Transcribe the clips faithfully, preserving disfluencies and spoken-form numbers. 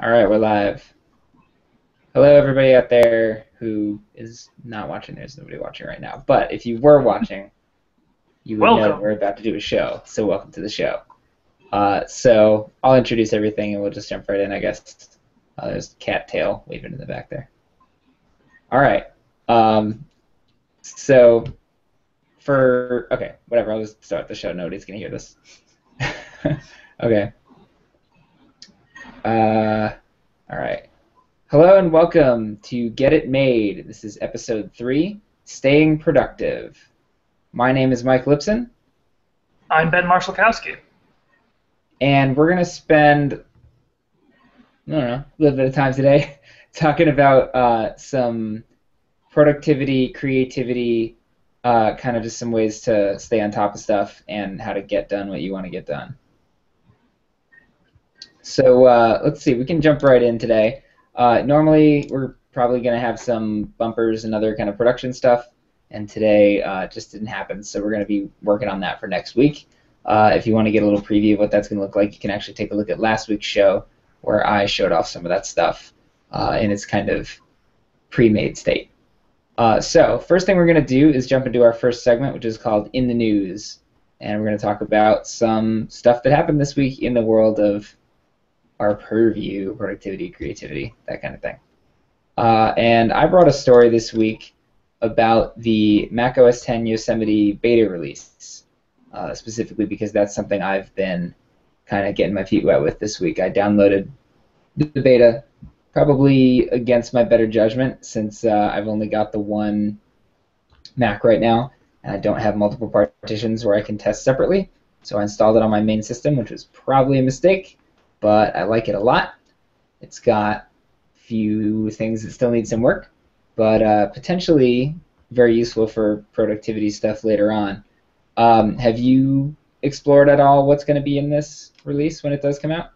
All right, we're live. Hello, everybody out there who is not watching. There's nobody watching right now. But if you were watching, you would welcome. know we're about to do a show. So welcome to the show. Uh, so I'll introduce everything, and we'll just jump right in, I guess. Uh, there's Cattail waving in the back there. All right. Um, so for, okay, whatever. I'll just start the show. Nobody's going to hear this. Okay. Uh, all right. Hello and welcome to Get It Made. This is episode three, Staying Productive. My name is Mike Lipson. I'm Ben Marshalkowski. And we're going to spend, I don't know, a little bit of time today talking about uh, some productivity, creativity, uh, kind of just some ways to stay on top of stuff and how to get done what you want to get done. So uh, let's see, we can jump right in today. Uh, normally we're probably going to have some bumpers and other kind of production stuff, and today uh, just didn't happen, so we're going to be working on that for next week. Uh, if you want to get a little preview of what that's going to look like, you can actually take a look at last week's show where I showed off some of that stuff uh, in its kind of pre-made state. Uh, so first thing we're going to do is jump into our first segment, which is called In the News, and we're going to talk about some stuff that happened this week in the world of our purview, productivity, creativity, that kind of thing. Uh, and I brought a story this week about the Mac O S X Yosemite beta release, uh, specifically because that's something I've been kind of getting my feet wet with this week. I downloaded the beta probably against my better judgment, since uh, I've only got the one Mac right now, and I don't have multiple partitions where I can test separately. So I installed it on my main system, which was probably a mistake, but I like it a lot. It's got a few things that still need some work, but uh, potentially very useful for productivity stuff later on. Um, have you explored at all what's going to be in this release when it does come out?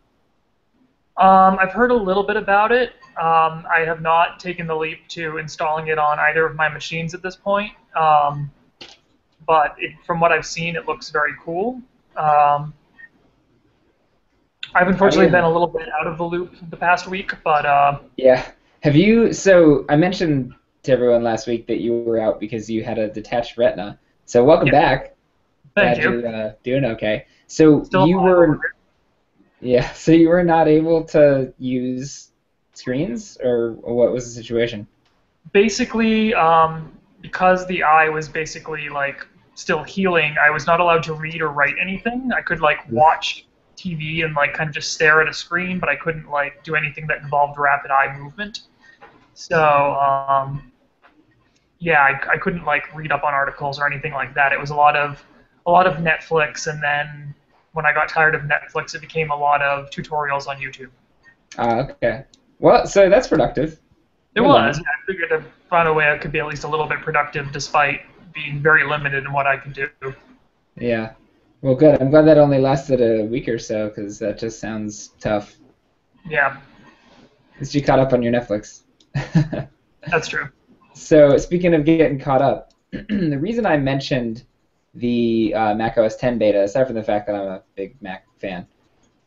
Um, I've heard a little bit about it. Um, I have not taken the leap to installing it on either of my machines at this point, um, but it, from what I've seen, it looks very cool. Um, I've unfortunately been a little bit out of the loop the past week, but... Uh, yeah. Have you... So, I mentioned to everyone last week that you were out because you had a detached retina. So, welcome yeah. back. Thank Glad you. You're uh, doing okay. So, Still you were... Over. Yeah, so you were not able to use screens, or what was the situation? Basically, um, because the eye was basically, like, still healing, I was not allowed to read or write anything. I could, like, watch T V and like kind of just stare at a screen, but I couldn't like do anything that involved rapid eye movement. So um, yeah, I, I couldn't like read up on articles or anything like that. It was a lot of a lot of Netflix, and then when I got tired of Netflix, it became a lot of tutorials on YouTube. Uh, okay. Well, so that's productive. It was. I figured I found a way I could be at least a little bit productive despite being very limited in what I could do. Yeah. Well, good. I'm glad that only lasted a week or so, because that just sounds tough. Yeah. Because you caught up on your Netflix. That's true. So, speaking of getting caught up, the reason I mentioned the uh, Mac O S X beta, aside from the fact that I'm a big Mac fan,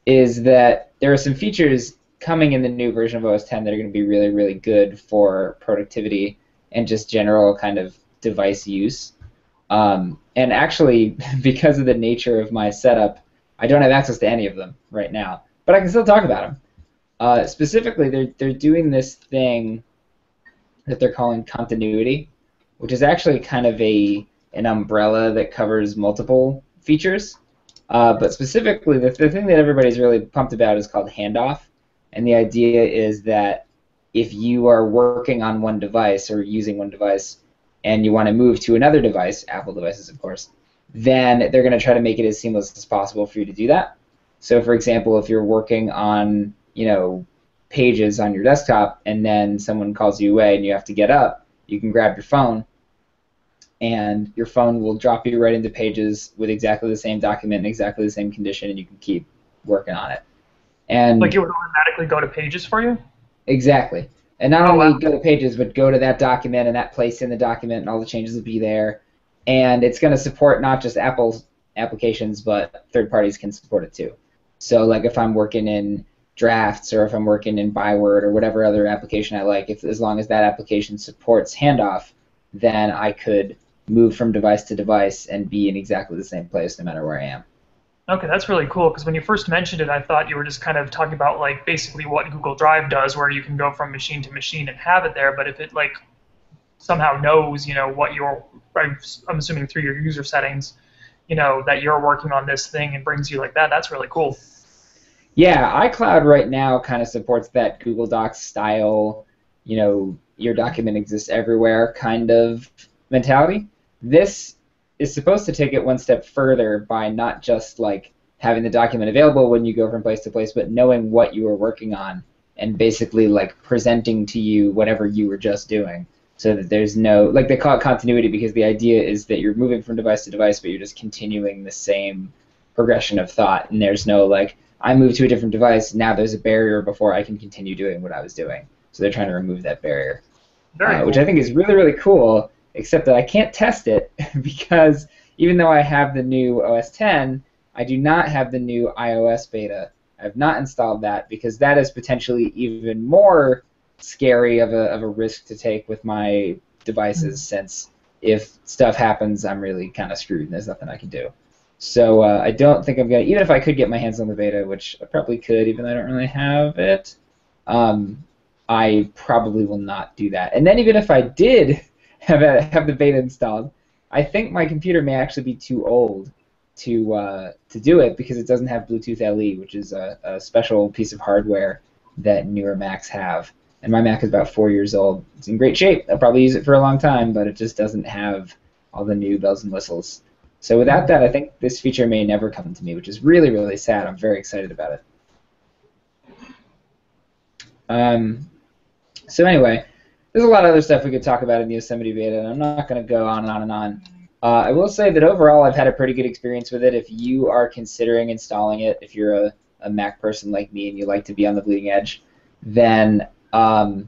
is that there are some features coming in the new version of O S X that are going to be really, really good for productivity and just general kind of device use. Um, and actually, because of the nature of my setup, I don't have access to any of them right now. But I can still talk about them. Uh, specifically, they're, they're doing this thing that they're calling continuity, which is actually kind of a an umbrella that covers multiple features. Uh, but specifically, the, the thing that everybody's really pumped about is called handoff. And the idea is that if you are working on one device or using one device, and you want to move to another device, Apple devices of course, then they're going to try to make it as seamless as possible for you to do that. So for example, if you're working on, you know, Pages on your desktop, and then someone calls you away and you have to get up, you can grab your phone, and your phone will drop you right into Pages with exactly the same document in exactly the same condition, and you can keep working on it. And like it would automatically go to Pages for you? Exactly. And not only go to Pages, but go to that document and that place in the document, and all the changes will be there. And it's going to support not just Apple's applications, but third parties can support it too. So like if I'm working in drafts, or if I'm working in Byword or whatever other application I like, if as long as that application supports handoff, then I could move from device to device and be in exactly the same place no matter where I am. Okay, that's really cool, because when you first mentioned it, I thought you were just kind of talking about like basically what Google Drive does, where you can go from machine to machine and have it there, but if it like somehow knows, you know, what you're, I'm assuming through your user settings, you know, that you're working on this thing and brings you like that, that's really cool. Yeah, iCloud right now kind of supports that Google Docs style, you know, your document exists everywhere kind of mentality. This is supposed to take it one step further by not just like having the document available when you go from place to place, but knowing what you were working on and basically like presenting to you whatever you were just doing, so that there's no, like they call it continuity because the idea is that you're moving from device to device, but you're just continuing the same progression of thought, and there's no like, I moved to a different device, now there's a barrier before I can continue doing what I was doing. So they're trying to remove that barrier, uh, which I think is really, really cool. Except that I can't test it because even though I have the new O S ten, I do not have the new iOS beta. I've not installed that because that is potentially even more scary of a, of a risk to take with my devices, since if stuff happens, I'm really kind of screwed and there's nothing I can do. So uh, I don't think I'm going to, even if I could get my hands on the beta, which I probably could even though I don't really have it, um, I probably will not do that. And then even if I did have a, have the beta installed, I think my computer may actually be too old to uh, to do it because it doesn't have Bluetooth L E, which is a, a special piece of hardware that newer Macs have. And my Mac is about four years old. It's in great shape. I'll probably use it for a long time, but it just doesn't have all the new bells and whistles. So without that, I think this feature may never come to me, which is really, really sad. I'm very excited about it. Um, so anyway, there's a lot of other stuff we could talk about in the Yosemite beta, and I'm not going to go on and on and on. Uh, I will say that overall I've had a pretty good experience with it. If you are considering installing it, if you're a, a Mac person like me and you like to be on the bleeding edge, then um,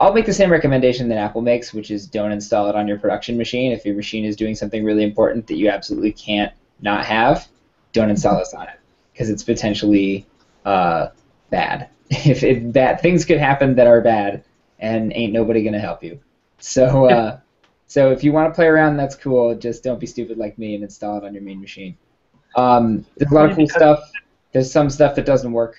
I'll make the same recommendation that Apple makes, which is don't install it on your production machine. If your machine is doing something really important that you absolutely can't not have, don't install this on it, because it's potentially uh, bad. If it, that things could happen that are bad, and ain't nobody gonna help you. So, uh, so if you want to play around, that's cool. Just don't be stupid like me and install it on your main machine. Um, there's a lot of cool stuff. There's some stuff that doesn't work.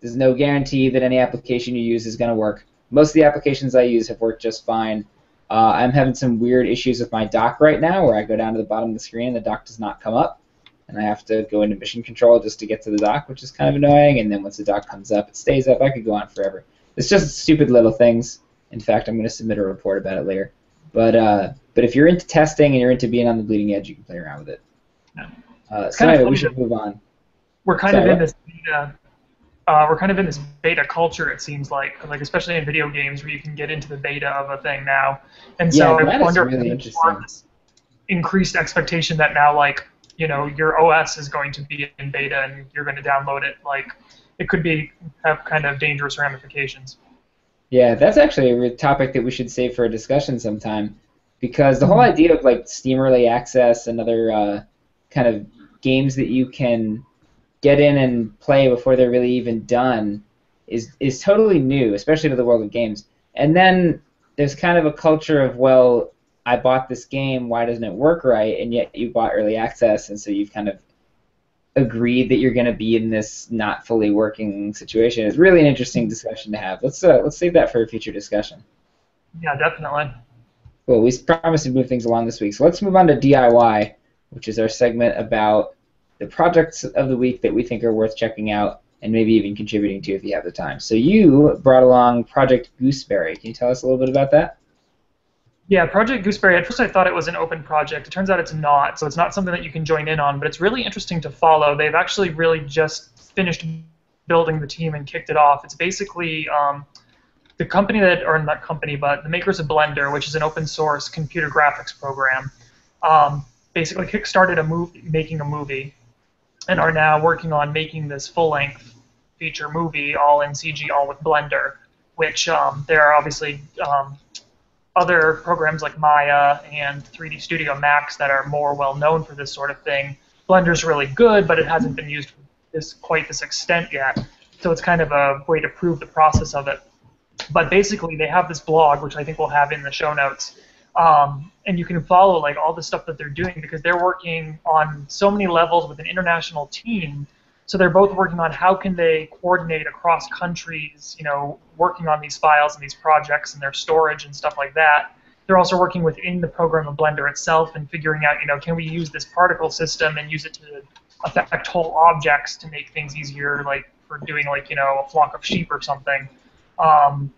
There's no guarantee that any application you use is gonna work. Most of the applications I use have worked just fine. Uh, I'm having some weird issues with my dock right now, where I go down to the bottom of the screen, the dock does not come up, and I have to go into Mission Control just to get to the dock, which is kind of annoying. And then once the dock comes up, it stays up. I could go on forever. It's just stupid little things. In fact, I'm going to submit a report about it later. But uh, but if you're into testing and you're into being on the bleeding edge, you can play around with it. Yeah. Uh, so anyway, we should move on. We're kind Sorry, of in this beta. Uh, we're kind of in this beta culture. It seems like, like especially in video games, where you can get into the beta of a thing now. And so yeah, I wonder really if there's this increased expectation that now, like you know, your O S is going to be in beta and you're going to download it. Like it could be have kind of dangerous ramifications. Yeah, that's actually a topic that we should save for a discussion sometime, because the whole idea of like Steam Early Access and other uh, kind of games that you can get in and play before they're really even done is is totally new, especially to the world of games. And then there's kind of a culture of, well, I bought this game, why doesn't it work right? And yet you bought Early Access, and so you've kind of agreed that you're going to be in this not fully working situation. It's really an interesting discussion to have. Let's uh, let's save that for a future discussion. Yeah, definitely. Well, we promised to move things along this week, so let's move on to D I Y, which is our segment about the projects of the week that we think are worth checking out and maybe even contributing to if you have the time. So you brought along Project Gooseberry. Can you tell us a little bit about that? Yeah, Project Gooseberry, at first I thought it was an open project. It turns out it's not, so it's not something that you can join in on, but it's really interesting to follow. They've actually really just finished building the team and kicked it off. It's basically um, the company that, or not company, but the makers of Blender, which is an open source computer graphics program, um, basically kickstarted a movie, making a movie, and are now working on making this full-length feature movie, all in C G, all with Blender, which um, there are obviously... Um, other programs like Maya and three D Studio Max that are more well known for this sort of thing. Blender's really good, but it hasn't been used to this, quite this extent yet. So it's kind of a way to prove the process of it. But basically, they have this blog, which I think we'll have in the show notes, um, and you can follow like all the stuff that they're doing, because they're working on so many levels with an international team. So they're both working on how can they coordinate across countries, you know, working on these files and these projects and their storage and stuff like that. They're also working within the program of Blender itself and figuring out, you know, can we use this particle system and use it to affect whole objects to make things easier, like for doing like, you know, a flock of sheep or something. Um,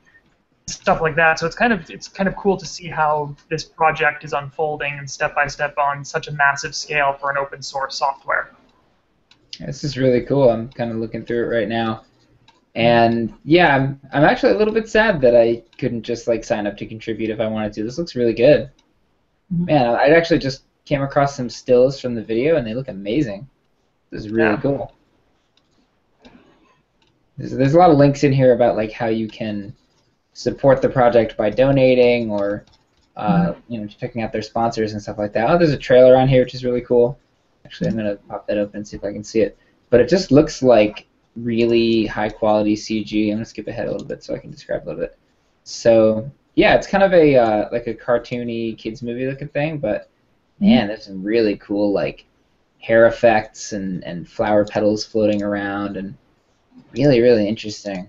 stuff like that. So it's kind of it's kind of cool to see how this project is unfolding and step by step on such a massive scale for an open source software. This is really cool. I'm kind of looking through it right now, and yeah, I'm I'm actually a little bit sad that I couldn't just like sign up to contribute if I wanted to. This looks really good. Mm-hmm. Man, I actually just came across some stills from the video, and they look amazing. This is really yeah. cool. There's, there's a lot of links in here about like how you can support the project by donating or uh, mm-hmm. you know, checking out their sponsors and stuff like that. Oh, there's a trailer on here, which is really cool. Actually, I'm going to pop that open and see if I can see it. But it just looks like really high-quality C G. I'm going to skip ahead a little bit so I can describe a little bit. So, yeah, it's kind of a uh, like a cartoony kids movie looking thing, but, man, there's some really cool, like, hair effects and, and flower petals floating around, and really, really interesting.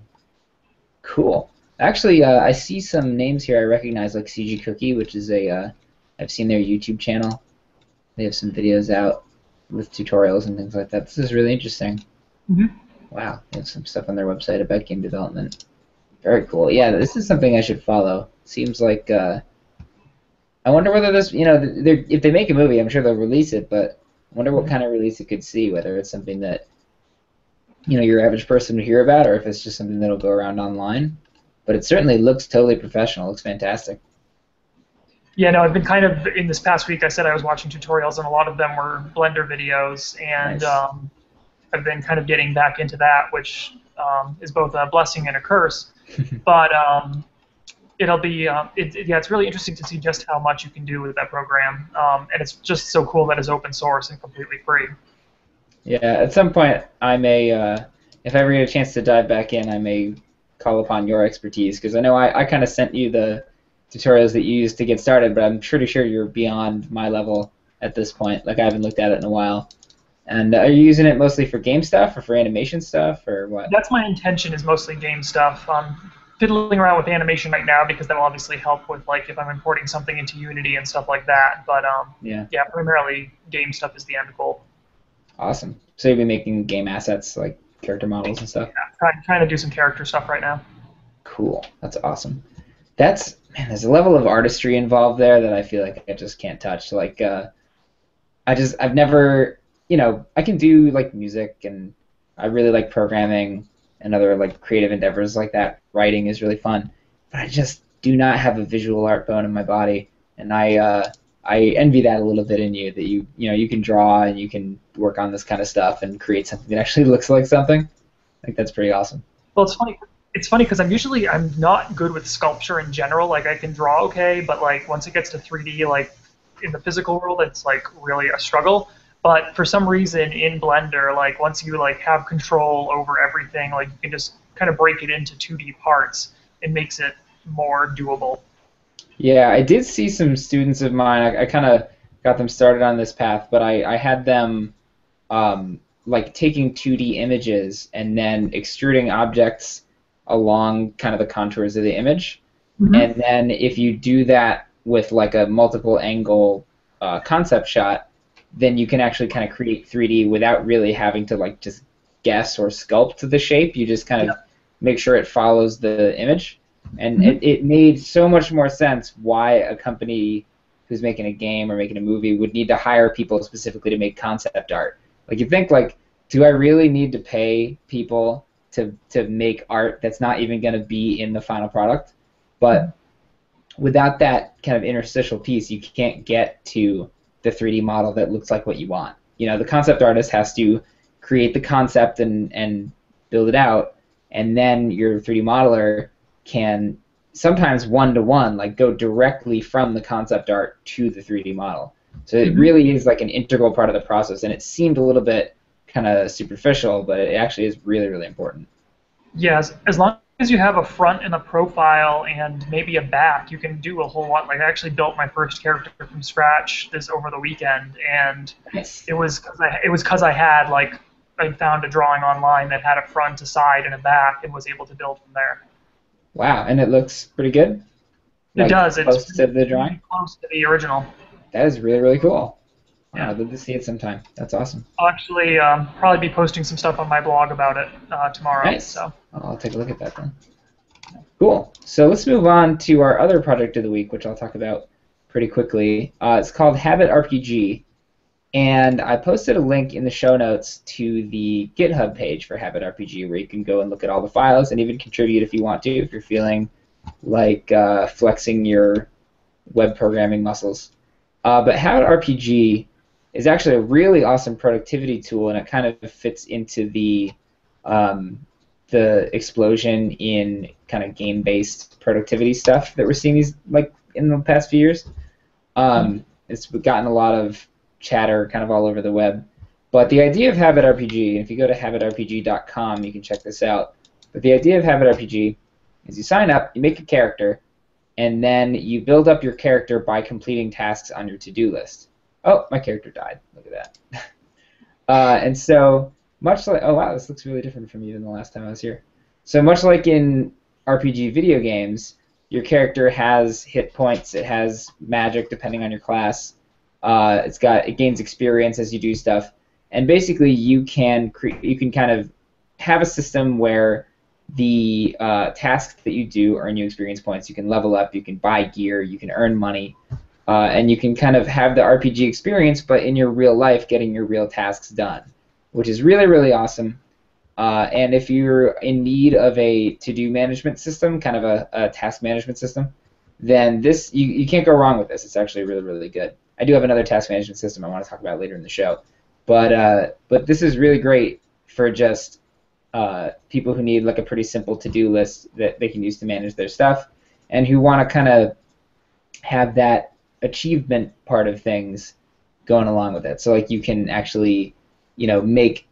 Cool. Actually, uh, I see some names here I recognize, like C G Cookie, which is a, uh, I've seen their YouTube channel. They have some videos out with tutorials and things like that. This is really interesting. Mm-hmm. Wow, they have some stuff on their website about game development. Very cool. Yeah, this is something I should follow. Seems like, uh, I wonder whether this, you know, if they make a movie, I'm sure they'll release it, but I wonder what kind of release it could see, whether it's something that, you know, your average person would hear about, or if it's just something that'll go around online. But it certainly looks totally professional. It looks fantastic. Yeah, no, I've been kind of, in this past week, I said I was watching tutorials, and a lot of them were Blender videos, and nice. um, I've been kind of getting back into that, which um, is both a blessing and a curse, but um, it'll be, uh, it, it, yeah, it's really interesting to see just how much you can do with that program, um, and it's just so cool that it's open source and completely free. Yeah, at some point, I may, uh, if I ever get a chance to dive back in, I may call upon your expertise, because I know I, I kind of sent you the tutorials that you used to get started, but I'm pretty sure you're beyond my level at this point. Like, I haven't looked at it in a while. And are you using it mostly for game stuff or for animation stuff or what? That's my intention, is mostly game stuff. I'm fiddling around with animation right now because that will obviously help with, like, if I'm importing something into Unity and stuff like that. But, um, yeah. yeah, primarily game stuff is the end goal. Awesome. So you'll be making game assets, like character models and stuff? Yeah, I'm trying to do some character stuff right now. Cool. That's awesome. That's... Man, there's a level of artistry involved there that I feel like I just can't touch. Like, uh, I just, I've never, you know, I can do, like, music, and I really like programming and other, like, creative endeavors like that. Writing is really fun. But I just do not have a visual art bone in my body, and I, uh, I envy that a little bit in you, that you, you know, you can draw and you can work on this kind of stuff and create something that actually looks like something. I think that's pretty awesome. Well, it's funny. It's funny because I'm usually I'm not good with sculpture in general. Like, I can draw okay, but like once it gets to three D, like in the physical world, it's like really a struggle. But for some reason in Blender, like once you like have control over everything, like you can just kind of break it into two D parts. It makes it more doable. Yeah, I did see some students of mine. I, I kind of got them started on this path, but I I had them. Um, like taking two D images and then extruding objects along kind of the contours of the image, mm-hmm. and then if you do that with like a multiple angle uh, concept shot, then you can actually kind of create three D without really having to like just guess or sculpt the shape. You just kind of yeah. make sure it follows the image, and mm-hmm. it, it made so much more sense why a company who's making a game or making a movie would need to hire people specifically to make concept art. Like, you think like, do I really need to pay people to to make art that's not even going to be in the final product? But without that kind of interstitial piece, you can't get to the three D model that looks like what you want. You know, the concept artist has to create the concept and, and build it out, and then your three D modeler can sometimes one-to-one, like, go directly from the concept art to the three D model. So it really is like an integral part of the process, and it seemed a little bit kind of superficial, but it actually is really, really important. Yes, as long as you have a front and a profile and maybe a back, you can do a whole lot. Like I actually built my first character from scratch this over the weekend, and nice. it was 'cause I, it was 'cause I had like I found a drawing online that had a front, a side, and a back, and was able to build from there. Wow, and it looks pretty good. It like does. Close it's to the drawing. Close to the original. That is really really cool. Yeah, I'd love to see it sometime. That's awesome. I'll actually um, probably be posting some stuff on my blog about it uh, tomorrow. Nice. So I'll take a look at that then. Cool. So let's move on to our other project of the week, which I'll talk about pretty quickly. Uh, it's called Habit R P G, and I posted a link in the show notes to the GitHub page for Habit R P G, where you can go and look at all the files and even contribute if you want to, if you're feeling like uh, flexing your web programming muscles. Uh, but Habit R P G is actually a really awesome productivity tool, and it kind of fits into the um, the explosion in kind of game-based productivity stuff that we're seeing these like in the past few years. Um, it's gotten a lot of chatter kind of all over the web. But the idea of Habit R P G, if you go to habit r p g dot com, you can check this out. But the idea of Habit R P G is you sign up, you make a character, and then you build up your character by completing tasks on your to-do list. Oh, my character died. Look at that. uh, and so, much like... Oh, wow, this looks really different from you than the last time I was here. So much like in R P G video games, your character has hit points. It has magic, depending on your class. Uh, it's got... It gains experience as you do stuff. And basically, you can, cre you can kind of have a system where the uh, tasks that you do earn you experience points. You can level up. You can buy gear. You can earn money. Uh, and you can kind of have the R P G experience, but in your real life, getting your real tasks done, which is really, really awesome. Uh, and if you're in need of a to-do management system, kind of a, a task management system, then this you, you can't go wrong with this. It's actually really, really good. I do have another task management system I want to talk about later in the show. But, uh, but this is really great for just uh, people who need like a pretty simple to-do list that they can use to manage their stuff and who want to kind of have that achievement part of things going along with it. So like you can actually, you know, make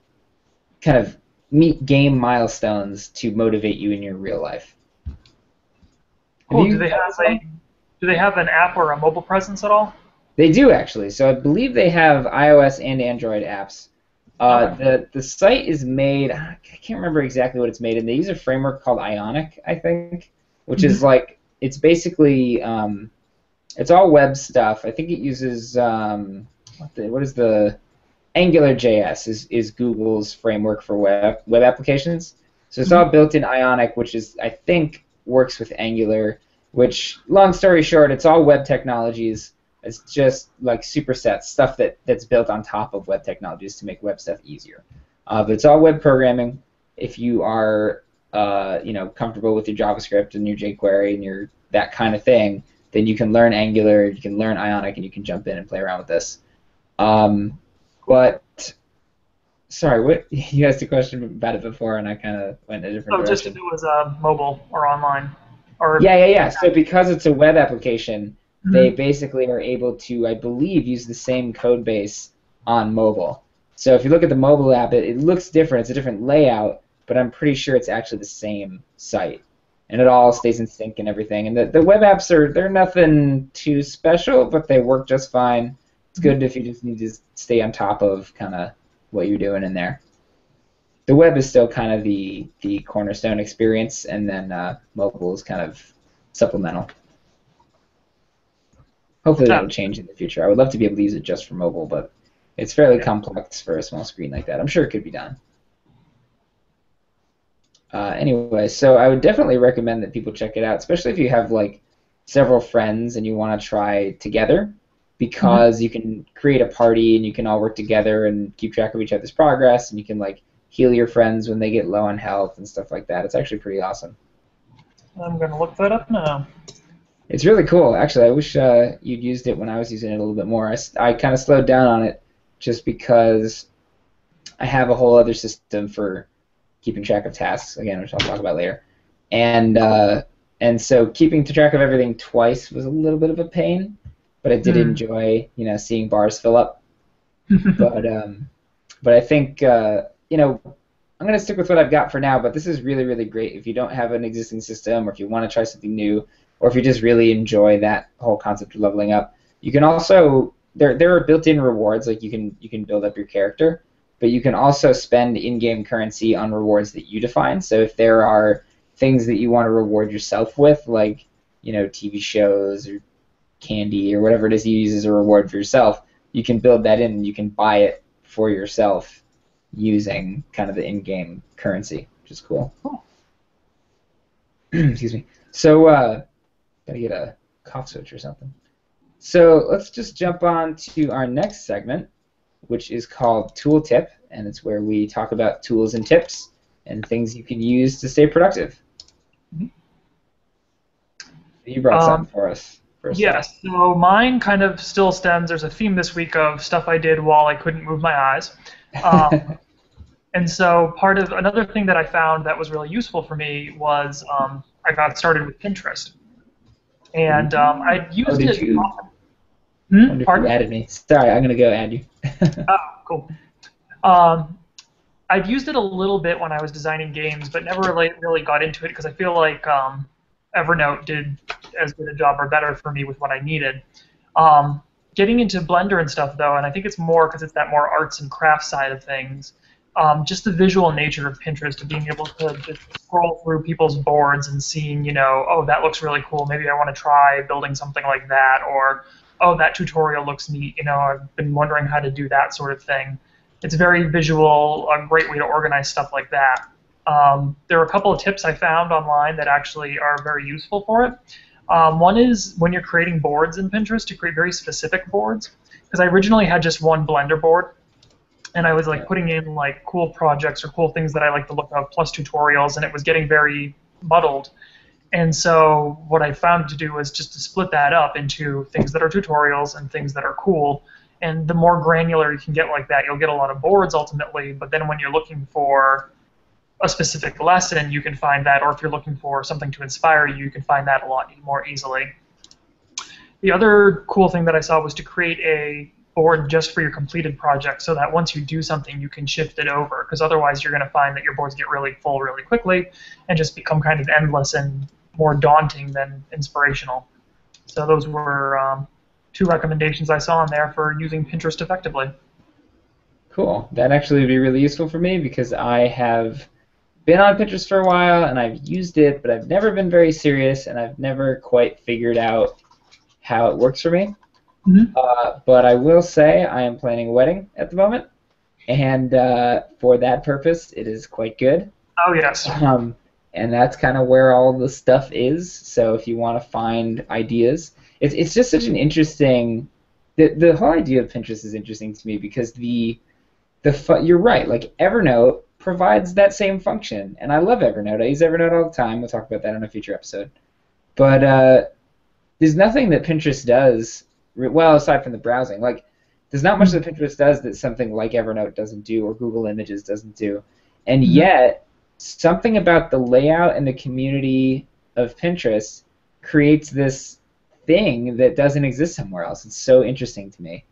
kind of meet game milestones to motivate you in your real life. Cool. Do they have a, do they have an app or a mobile presence at all? They do actually. So I believe they have iOS and Android apps. Uh, the the site is made. I can't remember exactly what it's made in. They use a framework called Ionic, I think, which mm-hmm. is like it's basically. Um, It's all web stuff. I think it uses um, what, the, what is the Angular J S is is Google's framework for web web applications. So it's all built in Ionic, which is I think works with Angular. Which, long story short, it's all web technologies. It's just like supersets, stuff that that's built on top of web technologies to make web stuff easier. Uh, but it's all web programming. If you are uh, you know comfortable with your JavaScript and your jQuery and your that kind of thing, then you can learn Angular, you can learn Ionic, and you can jump in and play around with this. Um, but, sorry, what, you asked a question about it before, and I kind of went a different oh, direction. Oh, just if it was uh, mobile or online. Or yeah, yeah, yeah. So because it's a web application, mm-hmm. they basically are able to, I believe, use the same code base on mobile. So if you look at the mobile app, it, it looks different. It's a different layout, but I'm pretty sure it's actually the same site. And it all stays in sync and everything. And the, the web apps are, they're nothing too special, but they work just fine. It's good if you just need to stay on top of kind of what you're doing in there. The web is still kind of the, the cornerstone experience, and then uh, mobile is kind of supplemental. Hopefully that will change in the future. I would love to be able to use it just for mobile, but it's fairly complex for a small screen like that. I'm sure it could be done. Uh, anyway, so I would definitely recommend that people check it out, especially if you have like several friends and you want to try together, because mm-hmm. you can create a party and you can all work together and keep track of each other's progress, and you can like heal your friends when they get low on health and stuff like that. It's actually pretty awesome. I'm going to look that up now. It's really cool. Actually, I wish uh, you'd used it when I was using it a little bit more. I, I kind of slowed down on it just because I have a whole other system for keeping track of tasks, again, which I'll talk about later. And uh, and so keeping track of everything twice was a little bit of a pain, but I did mm. enjoy, you know, seeing bars fill up. but um, but I think, uh, you know, I'm going to stick with what I've got for now, but this is really, really great if you don't have an existing system or if you want to try something new or if you just really enjoy that whole concept of leveling up. You can also, there, there are built-in rewards, like you can, you can build up your character, but you can also spend in-game currency on rewards that you define. So if there are things that you want to reward yourself with, like, you know, T V shows or candy or whatever it is you use as a reward for yourself, you can build that in and you can buy it for yourself using kind of the in-game currency, which is cool. Cool. Excuse me. So, uh, gotta get a cough switch or something. So let's just jump on to our next segment, which is called Tooltip, and it's where we talk about tools and tips and things you can use to stay productive. Mm-hmm. You brought um, something for us. Yes, yeah, so mine kind of still stems, there's a theme this week of stuff I did while I couldn't move my eyes. Um, and so part of another thing that I found that was really useful for me was um, I got started with Pinterest. And um, I used oh, it you, often. Hmm? Pardon? You added me. Sorry, I'm going to go add you. Oh, cool. Um, I've used it a little bit when I was designing games, but never really, really got into it because I feel like um, Evernote did as good a job or better for me with what I needed. Um, getting into Blender and stuff, though, and I think it's more because it's that more arts and crafts side of things, um, just the visual nature of Pinterest, of being able to just scroll through people's boards and seeing, you know, oh, that looks really cool, maybe I want to try building something like that, or, oh, that tutorial looks neat, you know, I've been wondering how to do that sort of thing. It's very visual, a great way to organize stuff like that. Um, there are a couple of tips I found online that actually are very useful for it. Um, one is when you're creating boards in Pinterest, to create very specific boards, because I originally had just one Blender board, and I was like putting in like cool projects or cool things that I like to look up, plus tutorials, and it was getting very muddled. And so what I found to do was just to split that up into things that are tutorials and things that are cool. And the more granular you can get like that, you'll get a lot of boards ultimately, but then when you're looking for a specific lesson, you can find that, or if you're looking for something to inspire you, you can find that a lot more easily. The other cool thing that I saw was to create a board just for your completed project, so that once you do something, you can shift it over, because otherwise you're going to find that your boards get really full really quickly and just become kind of endless and more daunting than inspirational. So those were um, two recommendations I saw in there for using Pinterest effectively. Cool. That actually would be really useful for me, because I have been on Pinterest for a while, and I've used it, but I've never been very serious, and I've never quite figured out how it works for me. Mm-hmm. uh, but I will say I am planning a wedding at the moment, and uh, for that purpose, it is quite good. Oh, yes. Um, and that's kind of where all the stuff is, so if you want to find ideas. It's, it's just such an interesting... The, the whole idea of Pinterest is interesting to me, because the... the you're right, like Evernote provides that same function, and I love Evernote. I use Evernote all the time. We'll talk about that in a future episode. But uh, there's nothing that Pinterest does, well, aside from the browsing. Like, there's not much that Pinterest does that something like Evernote doesn't do or Google Images doesn't do. And yet, something about the layout and the community of Pinterest creates this thing that doesn't exist somewhere else. It's so interesting to me.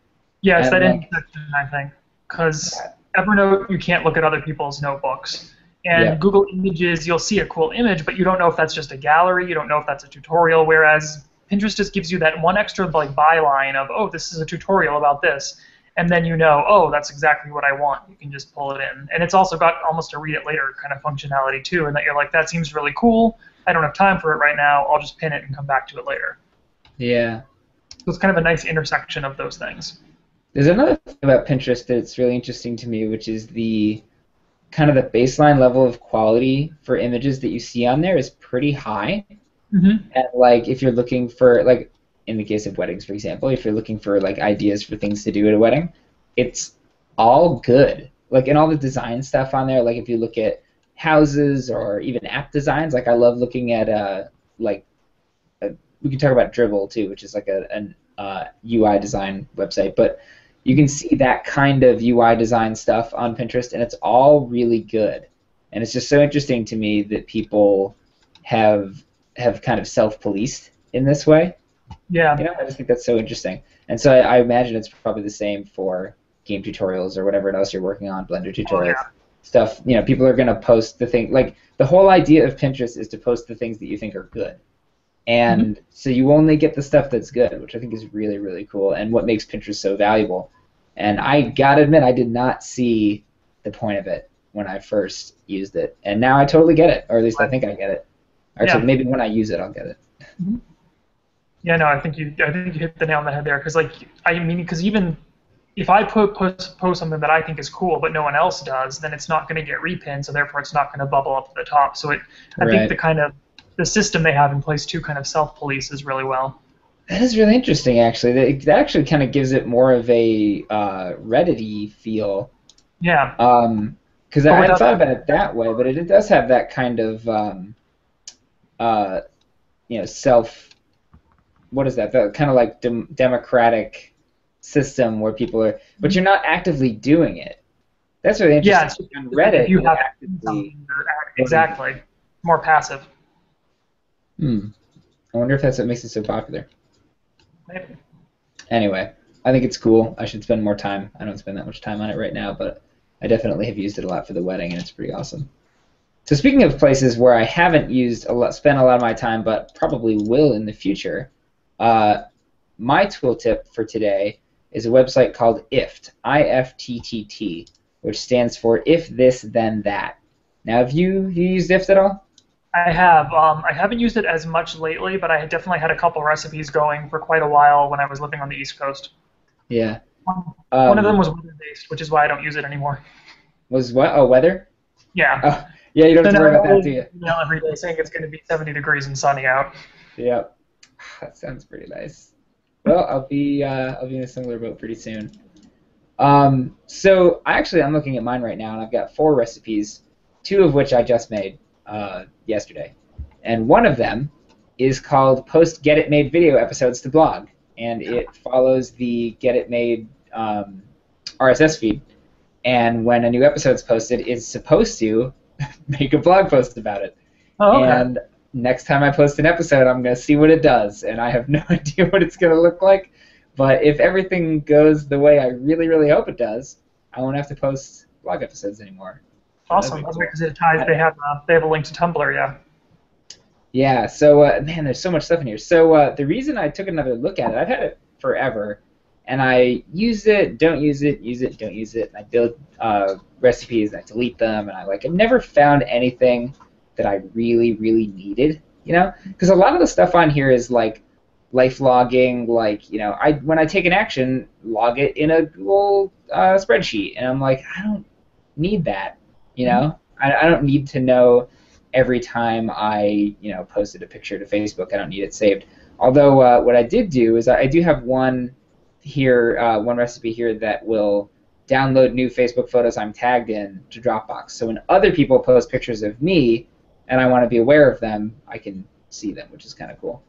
Yeah, it's that intersection, I think, because Evernote, you can't look at other people's notebooks. And yeah. Google Images, you'll see a cool image, but you don't know if that's just a gallery, you don't know if that's a tutorial, whereas Pinterest just gives you that one extra like byline of, oh, this is a tutorial about this, and then you know, oh, that's exactly what I want. You can just pull it in. And it's also got almost a read it later kind of functionality too, in that you're like, that seems really cool, I don't have time for it right now, I'll just pin it and come back to it later. Yeah. So it's kind of a nice intersection of those things. There's another thing about Pinterest that's really interesting to me, which is the kind of the baseline level of quality for images that you see on there is pretty high. Mm-hmm. And like if you're looking for, like in the case of weddings, for example, if you're looking for like ideas for things to do at a wedding, it's all good. Like and all the design stuff on there, like if you look at houses or even app designs, like I love looking at uh like a, we can talk about Dribbble too, which is like a an uh, U I design website, but you can see that kind of U I design stuff on Pinterest, and it's all really good. And it's just so interesting to me that people have have kind of self-policed in this way. Yeah. You know, I just think that's so interesting. And so I, I imagine it's probably the same for game tutorials or whatever else you're working on, Blender tutorials. Oh, yeah. stuff. You know, people are going to post the thing. Like, the whole idea of Pinterest is to post the things that you think are good. And mm-hmm. so you only get the stuff that's good, which I think is really, really cool, and what makes Pinterest so valuable. And I gotta admit, I did not see the point of it when I first used it. And now I totally get it, or at least I think I get it. Or yeah. so maybe when I use it, I'll get it. Mm-hmm. Yeah, no, I think you, I think you hit the nail on the head there. Because, like, I mean, because even if I put, post, post something that I think is cool, but no one else does, then it's not going to get repinned, so therefore it's not going to bubble up to the top. So it, I right. think the kind of the system they have in place to kind of self-polices really well. That is really interesting, actually. That actually kind of gives it more of a uh, Reddit-y feel. Yeah. Because um, I hadn't thought about it that way, but it, it does have that kind of, um, uh, you know, self. What is that? That kind of like dem democratic system where people are, but you're not actively doing it. That's really interesting. Yeah. On Reddit, you have actively exactly more passive. Hmm. I wonder if that's what makes it so popular. Maybe. Anyway, I think it's cool. I should spend more time. I don't spend that much time on it right now, but I definitely have used it a lot for the wedding, and it's pretty awesome. So speaking of places where I haven't used a lot, spent a lot of my time, but probably will in the future, uh, my tooltip for today is a website called I F T T T, I F T T T, which stands for If This Then That. Now, have you, have you used I F T at all? I have. Um, I haven't used it as much lately, but I had definitely had a couple recipes going for quite a while when I was living on the East Coast. Yeah. Um, One of them was weather-based, which is why I don't use it anymore. Was what? Oh, weather? Yeah. Oh, yeah, you don't so have to worry about that, do you? Email every day saying it's going to be seventy degrees and sunny out. Yeah. That sounds pretty nice. Well, I'll be uh, I'll be in a similar boat pretty soon. Um, so actually, I'm looking at mine right now, and I've got four recipes, two of which I just made. Uh, yesterday, and one of them is called Post Get It Made Video Episodes to Blog, and it follows the Get It Made um, R S S feed, and when a new episode's posted, it's supposed to make a blog post about it. Oh, okay. And next time I post an episode, I'm going to see what it does, and I have no idea what it's going to look like, but if everything goes the way I really, really hope it does, I won't have to post blog episodes anymore. Awesome. That's because it ties. They have uh, they have a link to Tumblr, yeah. Yeah. So uh, man, there's so much stuff in here. So uh, the reason I took another look at it, I've had it forever, and I use it, don't use it, use it, don't use it. And I build uh, recipes, and I delete them, and I like. I've never found anything that I really, really needed, you know, because a lot of the stuff on here is like life logging, like you know, I when I take an action, log it in a Google uh, spreadsheet, and I'm like, I don't need that. You know, I, I don't need to know every time I, you know, posted a picture to Facebook. I don't need it saved. Although uh, what I did do is I, I do have one here, uh, one recipe here that will download new Facebook photos I'm tagged in to Dropbox. So when other people post pictures of me and I want to be aware of them, I can see them, which is kind of cool.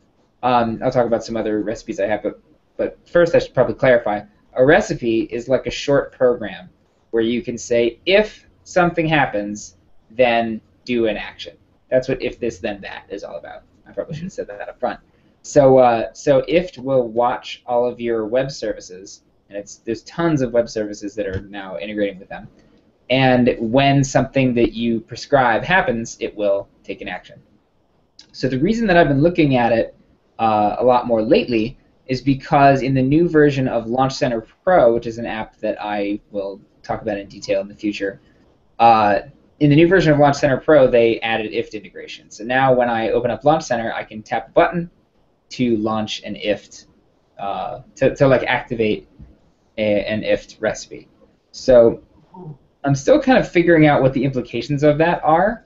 Um, I'll talk about some other recipes I have, but but first I should probably clarify. A recipe is like a short program where you can say if something happens, then do an action. That's what If This Then That is all about. I probably should have said that up front. So, uh, so I F T will watch all of your web services, and it's there's tons of web services that are now integrating with them. And when something that you prescribe happens, it will take an action. So the reason that I've been looking at it uh, a lot more lately is because in the new version of Launch Center Pro, which is an app that I will talk about in detail in the future. Uh, in the new version of Launch Center Pro, they added I F T integration. So now when I open up Launch Center, I can tap a button to launch an I F T, uh, to, to like activate a, an I F T recipe. So I'm still kind of figuring out what the implications of that are,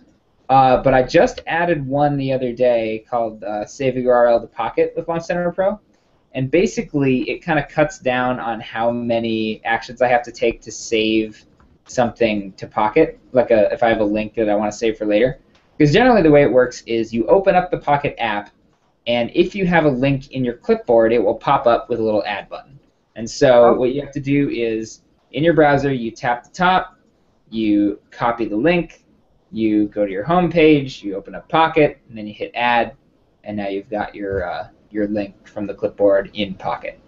uh, but I just added one the other day called uh, Save a U R L to Pocket with Launch Center Pro, and basically it kind of cuts down on how many actions I have to take to save something to Pocket, like a, if I have a link that I want to save for later. Because generally the way it works is you open up the Pocket app, and if you have a link in your clipboard, it will pop up with a little add button. And so what you have to do is, in your browser, you tap the top, you copy the link, you go to your home page, you open up Pocket, and then you hit add, and now you've got your, uh, your link from the clipboard in Pocket,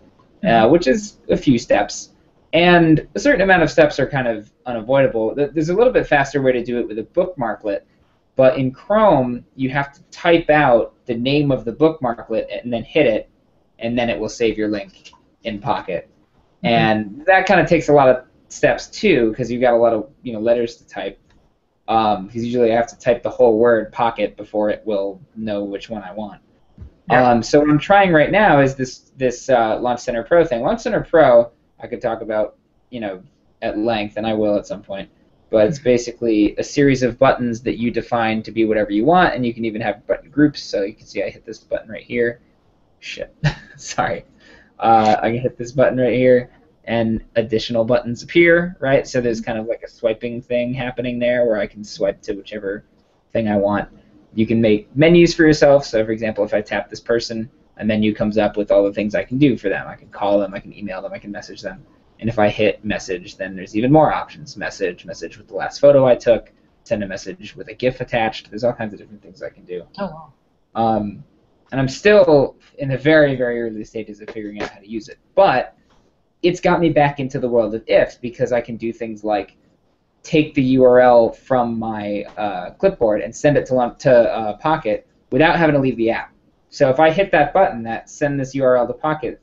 uh, which is a few steps. And a certain amount of steps are kind of unavoidable. There's a little bit faster way to do it with a bookmarklet, but in Chrome, you have to type out the name of the bookmarklet and then hit it, and then it will save your link in Pocket. Mm-hmm. And that kind of takes a lot of steps, too, because you've got a lot of you know letters to type. Because um, usually I have to type the whole word Pocket before it will know which one I want. Yeah. Um, so what I'm trying right now is this, this uh, Launch Center Pro thing. Launch Center Pro... I could talk about, you know, at length, and I will at some point. But it's basically a series of buttons that you define to be whatever you want, and you can even have button groups. So you can see I hit this button right here. Shit, sorry. Uh, I can hit this button right here, and additional buttons appear, right? So there's kind of like a swiping thing happening there where I can swipe to whichever thing I want. You can make menus for yourself. So, for example, if I tap this person, a menu comes up with all the things I can do for them. I can call them, I can email them, I can message them. And if I hit message, then there's even more options. Message, message with the last photo I took, send a message with a GIF attached. There's all kinds of different things I can do. Oh, wow. Um, and I'm still in the very, very early stages of figuring out how to use it. But it's got me back into the world of if, because I can do things like take the U R L from my uh, clipboard and send it to, to uh, Pocket without having to leave the app. So if I hit that button, that send this U R L to Pocket,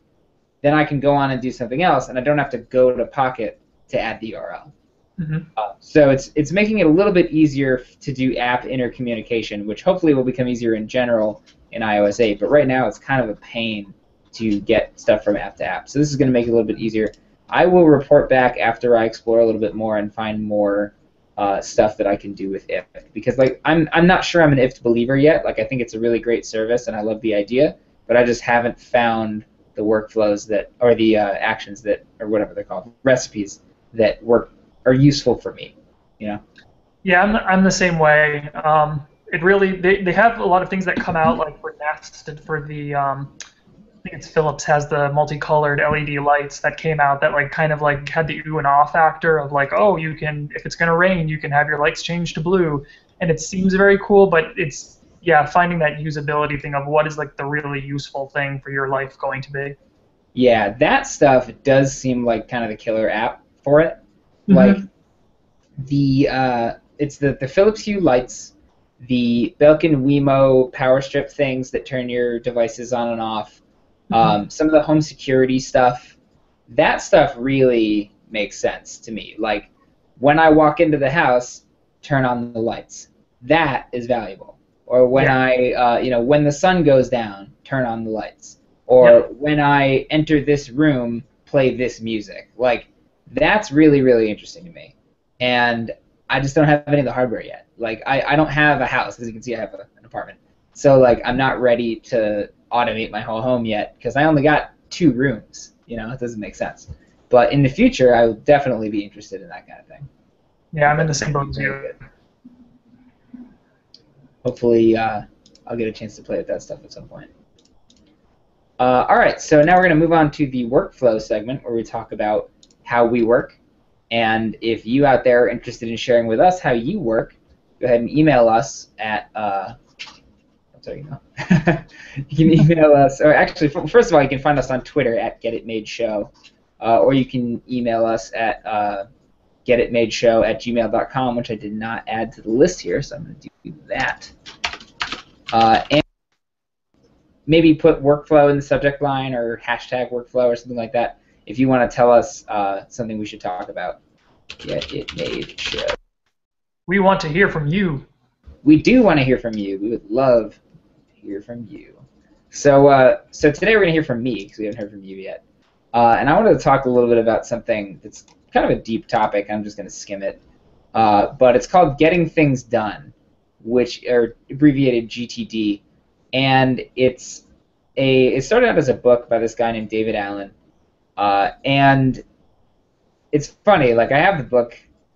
then I can go on and do something else, and I don't have to go to Pocket to add the U R L. Mm-hmm. uh, so it's it's making it a little bit easier to do app intercommunication, which hopefully will become easier in general in i O S eight. But right now it's kind of a pain to get stuff from app to app. So this is going to make it a little bit easier. I will report back after I explore a little bit more and find more Uh, stuff that I can do with I F T T T, because like I'm I'm not sure I'm an I F T T T believer yet. Like I think it's a really great service and I love the idea, but I just haven't found the workflows that or the uh, actions that or whatever they're called recipes that work are useful for me. You know? Yeah, I'm I'm the same way. Um, it really they they have a lot of things that come out like for nested for the um, I think it's Philips has the multicolored L E D lights that came out that like kind of like had the ooh and ah factor of like, oh, you can, if it's going to rain, you can have your lights change to blue, and it seems very cool, but it's, yeah, finding that usability thing of what is like the really useful thing for your life going to be. Yeah, that stuff does seem like kind of the killer app for it. Mm-hmm. Like the, uh, it's the, the Philips Hue lights, the Belkin Wemo power strip things that turn your devices on and off, Um, some of the home security stuff, that stuff really makes sense to me. Like, when I walk into the house, turn on the lights. That is valuable. Or when yeah. I, uh, you know, when the sun goes down, turn on the lights. Or yeah. when I enter this room, play this music. Like, that's really, really interesting to me. And I just don't have any of the hardware yet. Like, I, I don't have a house. As you can see, I have a, an apartment. So, like, I'm not ready to automate my whole home yet, because I only got two rooms. You know, it doesn't make sense. But in the future, I will definitely be interested in that kind of thing. Yeah, I'm in the same boat as you. Hopefully, uh, I'll get a chance to play with that stuff at some point. Uh, all right, so now we're going to move on to the workflow segment, where we talk about how we work. And if you out there are interested in sharing with us how you work, go ahead and email us at... Uh, So you know, you can email us, or actually, first of all, you can find us on Twitter at Get It Made Show, uh, or you can email us at uh, getitmadeshow at gmail dot com, which I did not add to the list here, so I'm going to do that. Uh, and maybe put workflow in the subject line, or hashtag workflow, or something like that, if you want to tell us uh, something we should talk about. Get It Made Show. We want to hear from you. We do want to hear from you. We would love. Hear from you. So, uh, so today we're going to hear from me, because we haven't heard from you yet. Uh, and I wanted to talk a little bit about something that's kind of a deep topic. I'm just going to skim it. Uh, but it's called Getting Things Done, which are abbreviated G T D. And it's a it started out as a book by this guy named David Allen. Uh, and it's funny. Like, I have the book,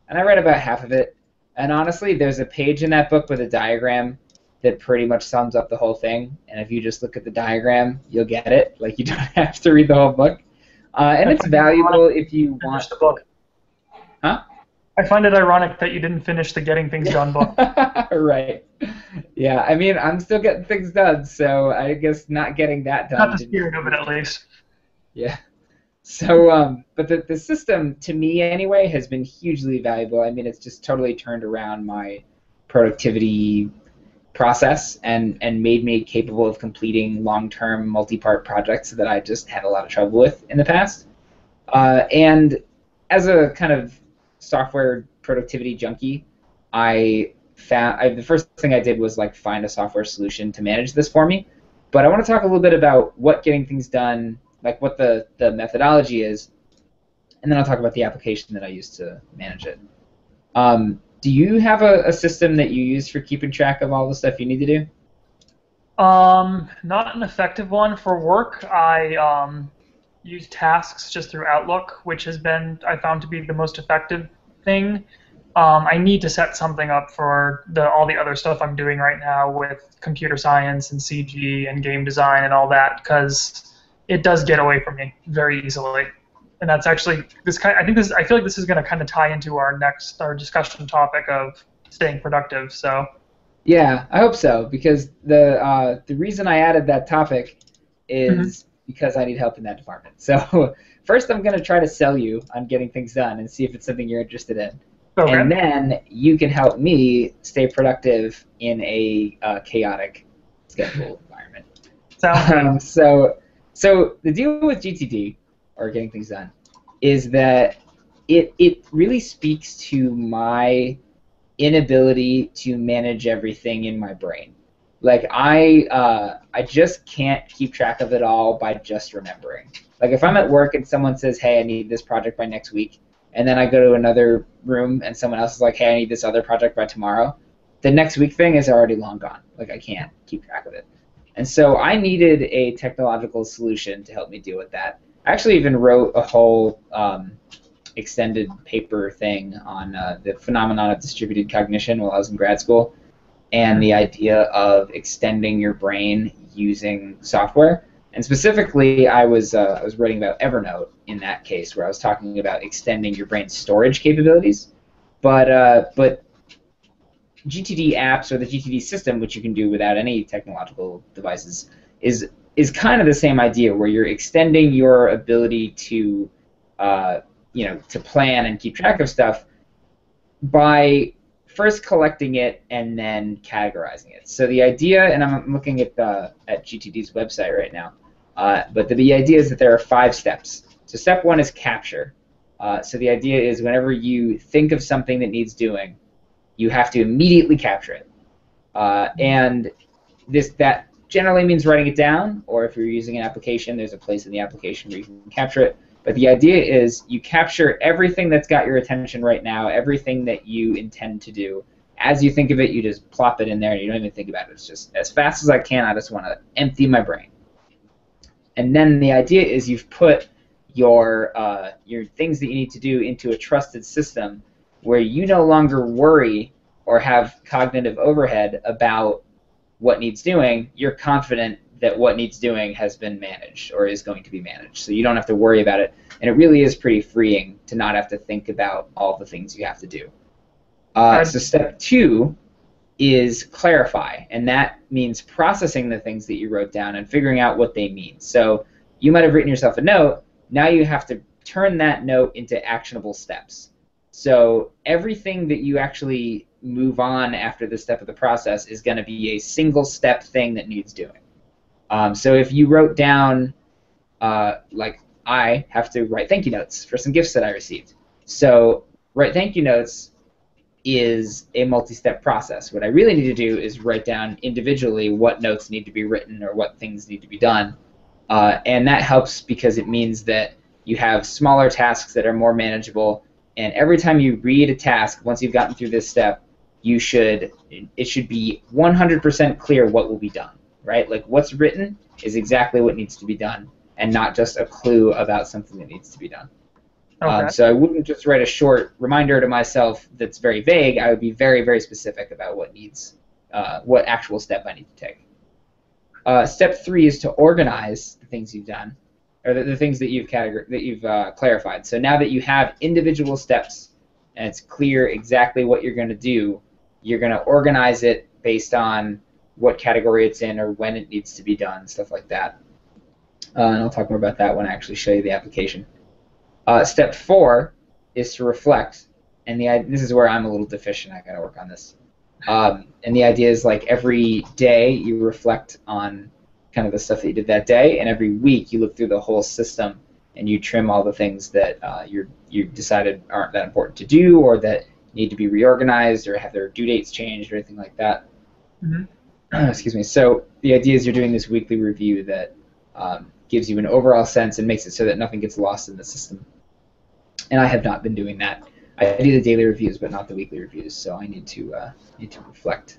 and I read about half of it. And honestly, there's a page in that book with a diagram that pretty much sums up the whole thing, and if you just look at the diagram, you'll get it. Like, you don't have to read the whole book, uh, and it's valuable if you want. The book. Huh? I find it ironic that you didn't finish the Getting Things Done book. Right. Yeah. I mean, I'm still getting things done, so I guess not getting that done. Not the spirit of it, at least. Yeah. So, um, but the, the system, to me anyway, has been hugely valuable. I mean, it's just totally turned around my productivity process and, and made me capable of completing long-term multi-part projects that I just had a lot of trouble with in the past. Uh, and as a kind of software productivity junkie, I found I, the first thing I did was like find a software solution to manage this for me. But I want to talk a little bit about what Getting Things Done, like what the, the methodology is, and then I'll talk about the application that I use to manage it. Um, do you have a, a system that you use for keeping track of all the stuff you need to do? Um, not an effective one. For work, I um, use tasks just through Outlook, which has been, I found to be the most effective thing. Um, I need to set something up for the, all the other stuff I'm doing right now with computer science and C G and game design and all that, because it does get away from me very easily, and that's actually this kind. I think this. I feel like this is going to kind of tie into our next our discussion topic of staying productive. So, yeah, I hope so, because the uh, the reason I added that topic is mm-hmm. because I need help in that department. So, first, I'm going to try to sell you on Getting Things Done and see if it's something you're interested in, okay. And then you can help me stay productive in a uh, chaotic schedule environment. Sounds good. Um, so. So the deal with G T D, or Getting Things Done, is that it it really speaks to my inability to manage everything in my brain. Like I uh, I just can't keep track of it all by just remembering. Like if I'm at work and someone says, hey, I need this project by next week, and then I go to another room and someone else is like, hey, I need this other project by tomorrow, the next week thing is already long gone. Like I can't keep track of it. And so I needed a technological solution to help me deal with that. I actually even wrote a whole um, extended paper thing on uh, the phenomenon of distributed cognition while I was in grad school, and the idea of extending your brain using software. And specifically, I was uh, I was writing about Evernote in that case, where I was talking about extending your brain's storage capabilities. But uh, but. G T D apps, or the G T D system, which you can do without any technological devices, is is kind of the same idea, where you're extending your ability to, uh, you know, to plan and keep track of stuff by first collecting it and then categorizing it. So the idea, and I'm looking at the, at G T D's website right now, uh, but the, the idea is that there are five steps. So step one is capture. Uh, so the idea is whenever you think of something that needs doing, you have to immediately capture it, uh, and this that generally means writing it down, or if you're using an application, there's a place in the application where you can capture it. But the idea is you capture everything that's got your attention right now, everything that you intend to do. As you think of it, you just plop it in there, and you don't even think about it. It's just, as fast as I can, I just want to empty my brain. And then the idea is you've put your uh, your things that you need to do into a trusted system, where you no longer worry or have cognitive overhead about what needs doing. You're confident that what needs doing has been managed or is going to be managed. So you don't have to worry about it. And it really is pretty freeing to not have to think about all the things you have to do. Uh, so step two is clarify. And that means processing the things that you wrote down and figuring out what they mean. So you might have written yourself a note. Now you have to turn that note into actionable steps. So everything that you actually move on after this step of the process is going to be a single step thing that needs doing. Um, so if you wrote down, uh, like I have to write thank you notes for some gifts that I received. So write thank you notes is a multi-step process. What I really need to do is write down individually what notes need to be written or what things need to be done. Uh, and that helps because it means that you have smaller tasks that are more manageable. And every time you read a task, once you've gotten through this step, you should it should be one hundred percent clear what will be done, right? Like what's written is exactly what needs to be done, and not just a clue about something that needs to be done. Okay. Um, so I wouldn't just write a short reminder to myself that's very vague. I would be very, very specific about what needs, uh, what actual step I need to take. Uh, step three is to organize the things you've done, or the, the things that you've categor that you've uh, clarified. So now that you have individual steps and it's clear exactly what you're going to do, you're going to organize it based on what category it's in or when it needs to be done, stuff like that. Uh, and I'll talk more about that when I actually show you the application. Uh, step four is to reflect, and the this is where I'm a little deficient. I got to work on this. Um, and the idea is like every day you reflect on kind of the stuff that you did that day, and every week you look through the whole system and you trim all the things that uh, you you decided aren't that important to do or that need to be reorganized or have their due dates changed or anything like that. Mm-hmm. Excuse me. So the idea is you're doing this weekly review that um, gives you an overall sense and makes it so that nothing gets lost in the system. And I have not been doing that. I do the daily reviews, but not the weekly reviews. So I need to uh, need to reflect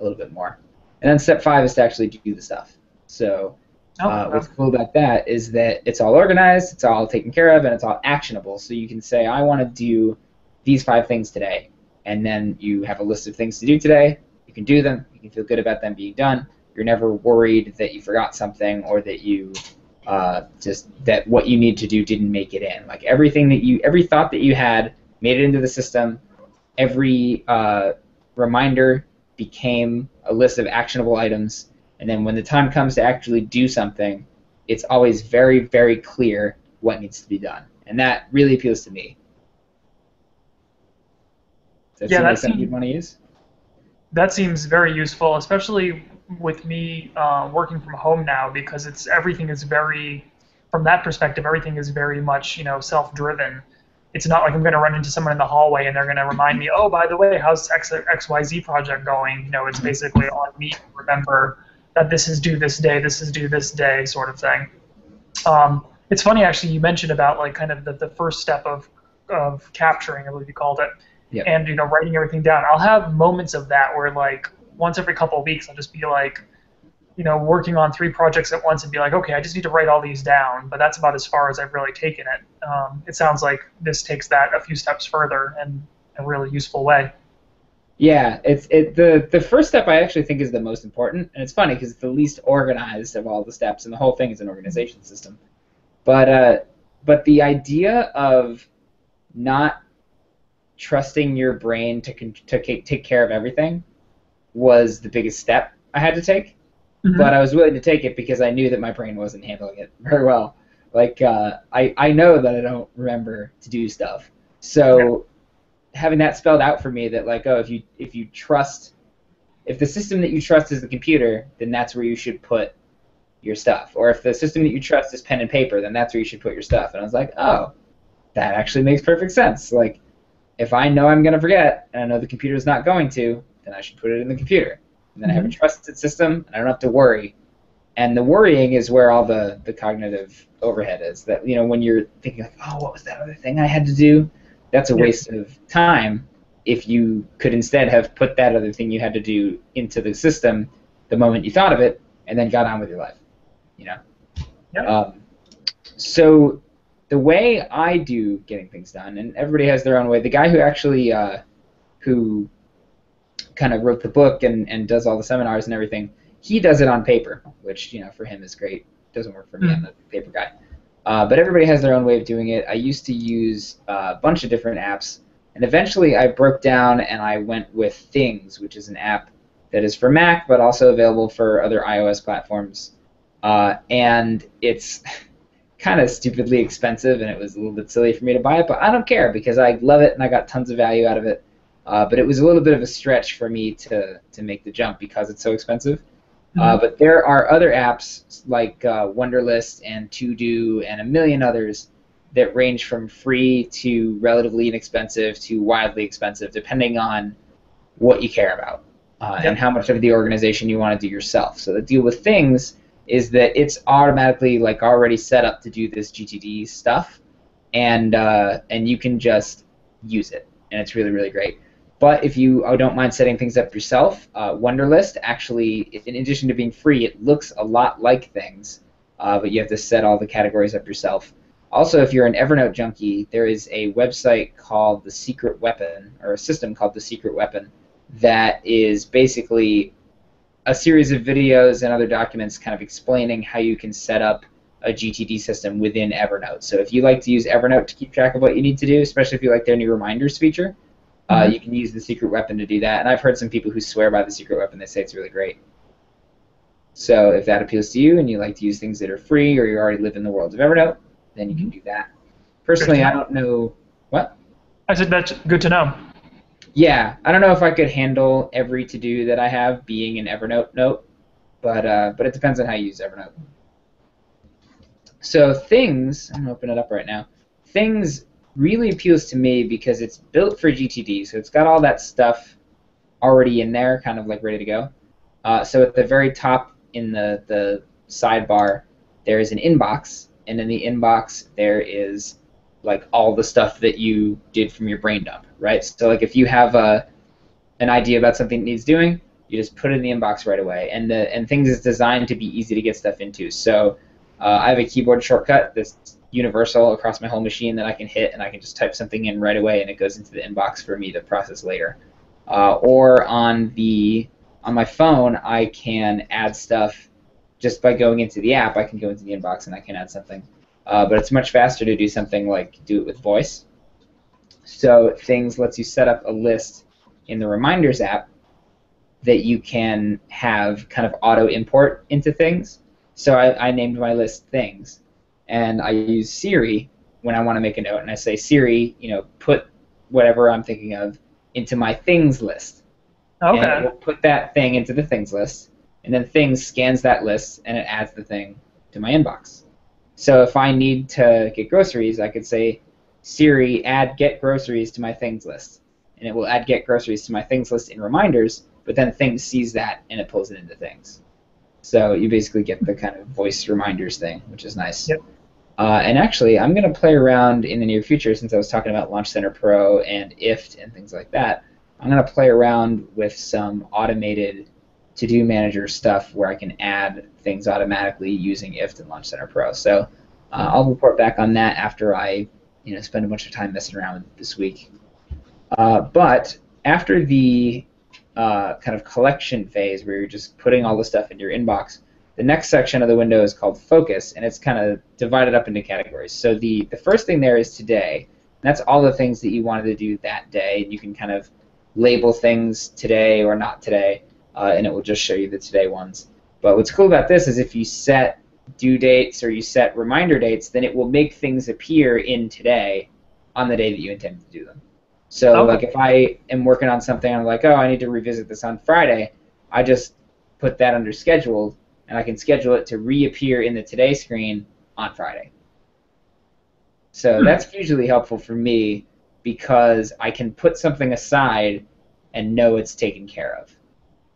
a little bit more. And then step five is to actually do the stuff. So uh, what's cool about that is that it's all organized, it's all taken care of, and it's all actionable. So you can say, I want to do these five things today. And then you have a list of things to do today. You can do them. You can feel good about them being done. You're never worried that you forgot something or that you uh, just that what you need to do didn't make it in. Like everything that you, every thought that you had made it into the system. Every uh, reminder became a list of actionable items. And then when the time comes to actually do something, it's always very, very clear what needs to be done. And that really appeals to me. Does that yeah, seem like something you'd want to use? That seems very useful, especially with me uh, working from home now, because it's everything is very, from that perspective, everything is very much, you know, self-driven. It's not like I'm going to run into someone in the hallway and they're going to remind me, oh, by the way, how's X Y Z project going? You know, it's basically on me to remember that this is due this day, this is due this day sort of thing. Um, it's funny, actually, you mentioned about like kind of the, the first step of, of capturing, I believe you called it, yep. And, you know, writing everything down. I'll have moments of that where, like, once every couple of weeks I'll just be like, you know, working on three projects at once and be like, okay, I just need to write all these down, but that's about as far as I've really taken it. Um, it sounds like this takes that a few steps further in a really useful way. Yeah, it's it the, the first step I actually think is the most important, and it's funny because it's the least organized of all the steps, and the whole thing is an organization system. But, uh, but the idea of not trusting your brain to, con to take care of everything was the biggest step I had to take. Mm-hmm. But I was willing to take it because I knew that my brain wasn't handling it very well. Like, uh, I, I know that I don't remember to do stuff. So yeah. Having that spelled out for me that, like, oh, if you, if you trust, if the system that you trust is the computer, then that's where you should put your stuff. Or if the system that you trust is pen and paper, then that's where you should put your stuff. And I was like, oh, that actually makes perfect sense. Like, if I know I'm going to forget and I know the computer is not going to, then I should put it in the computer. And then I have a trusted system, and I don't have to worry. And the worrying is where all the, the cognitive overhead is. That, you know, when you're thinking, like, oh, what was that other thing I had to do? That's a waste of time if you could instead have put that other thing you had to do into the system the moment you thought of it and then got on with your life, you know? Yep. Um, so the way I do getting things done, and everybody has their own way. The guy who actually, uh, who... kind of wrote the book and, and does all the seminars and everything, he does it on paper, which, you know, for him is great. Doesn't work for me. I'm the paper guy. Uh, but everybody has their own way of doing it. I used to use a bunch of different apps, and eventually I broke down and I went with Things, which is an app that is for Mac but also available for other iOS platforms. Uh, and it's kind of stupidly expensive, and it was a little bit silly for me to buy it, but I don't care because I love it and I got tons of value out of it. Uh, but it was a little bit of a stretch for me to, to make the jump because it's so expensive. Mm-hmm. uh, but there are other apps like uh, Wunderlist and To Do and a million others that range from free to relatively inexpensive to wildly expensive, depending on what you care about uh, yep. and how much of the organization you want to do yourself. So the deal with Things is that it's automatically like already set up to do this G T D stuff, and uh, and you can just use it, and it's really, really great. But if you oh, don't mind setting things up yourself, uh, Wunderlist actually, in addition to being free, it looks a lot like Things, uh, but you have to set all the categories up yourself. Also, if you're an Evernote junkie, there is a website called The Secret Weapon, or a system called The Secret Weapon, that is basically a series of videos and other documents kind of explaining how you can set up a G T D system within Evernote. So if you like to use Evernote to keep track of what you need to do, especially if you like their new Reminders feature, Uh, you can use The Secret Weapon to do that. And I've heard some people who swear by The Secret Weapon. They say it's really great. So if that appeals to you and you like to use things that are free or you already live in the world of Evernote, then you can do that. Personally, I don't know. What? I said that's good to know. Yeah, I don't know if I could handle every to-do that I have being an Evernote note, but uh, but it depends on how you use Evernote. So Things, I'm gonna open it up right now. Things really appeals to me because it's built for G T D, so it's got all that stuff already in there, kind of like ready to go. Uh, so at the very top in the the sidebar, there is an inbox, and in the inbox there is like all the stuff that you did from your brain dump, right? So like if you have a an idea about something that needs doing, you just put it in the inbox right away. And the and Things is designed to be easy to get stuff into. So uh, I have a keyboard shortcut that's universal across my whole machine that I can hit, and I can just type something in right away, and it goes into the inbox for me to process later. Uh, or on the on my phone, I can add stuff just by going into the app. I can go into the inbox and I can add something. Uh, but it's much faster to do something like do it with voice. So Things lets you set up a list in the Reminders app that you can have kind of auto import into Things. So I, I named my list Things, and I use Siri when I want to make a note, and I say, Siri, you know, put whatever I'm thinking of into my Things list. Okay. And it will put that thing into the Things list, and then Things scans that list and it adds the thing to my inbox. So if I need to get groceries, I could say, Siri, add get groceries to my Things list. And it will add get groceries to my Things list in Reminders, but then Things sees that and it pulls it into Things. So you basically get the kind of voice Reminders thing, which is nice. Yep. Uh, and actually, I'm going to play around in the near future, since I was talking about Launch Center Pro and I F T and things like that, I'm going to play around with some automated to-do manager stuff where I can add things automatically using I F T and Launch Center Pro. So uh, I'll report back on that after I, you know, spend a bunch of time messing around with it this week. Uh, but after the uh, kind of collection phase where you're just putting all the stuff into your inbox, the next section of the window is called Focus, and it's kind of divided up into categories. So the, the first thing there is Today. And that's all the things that you wanted to do that day. You can kind of label things today or not today. Uh, and it will just show you the today ones. But what's cool about this is if you set due dates or you set reminder dates, then it will make things appear in today on the day that you intend to do them. So okay. Like if I am working on something and I'm like, oh, I need to revisit this on Friday, I just put that under scheduled, and I can schedule it to reappear in the today screen on Friday. So hmm. that's hugely helpful for me because I can put something aside and know it's taken care of.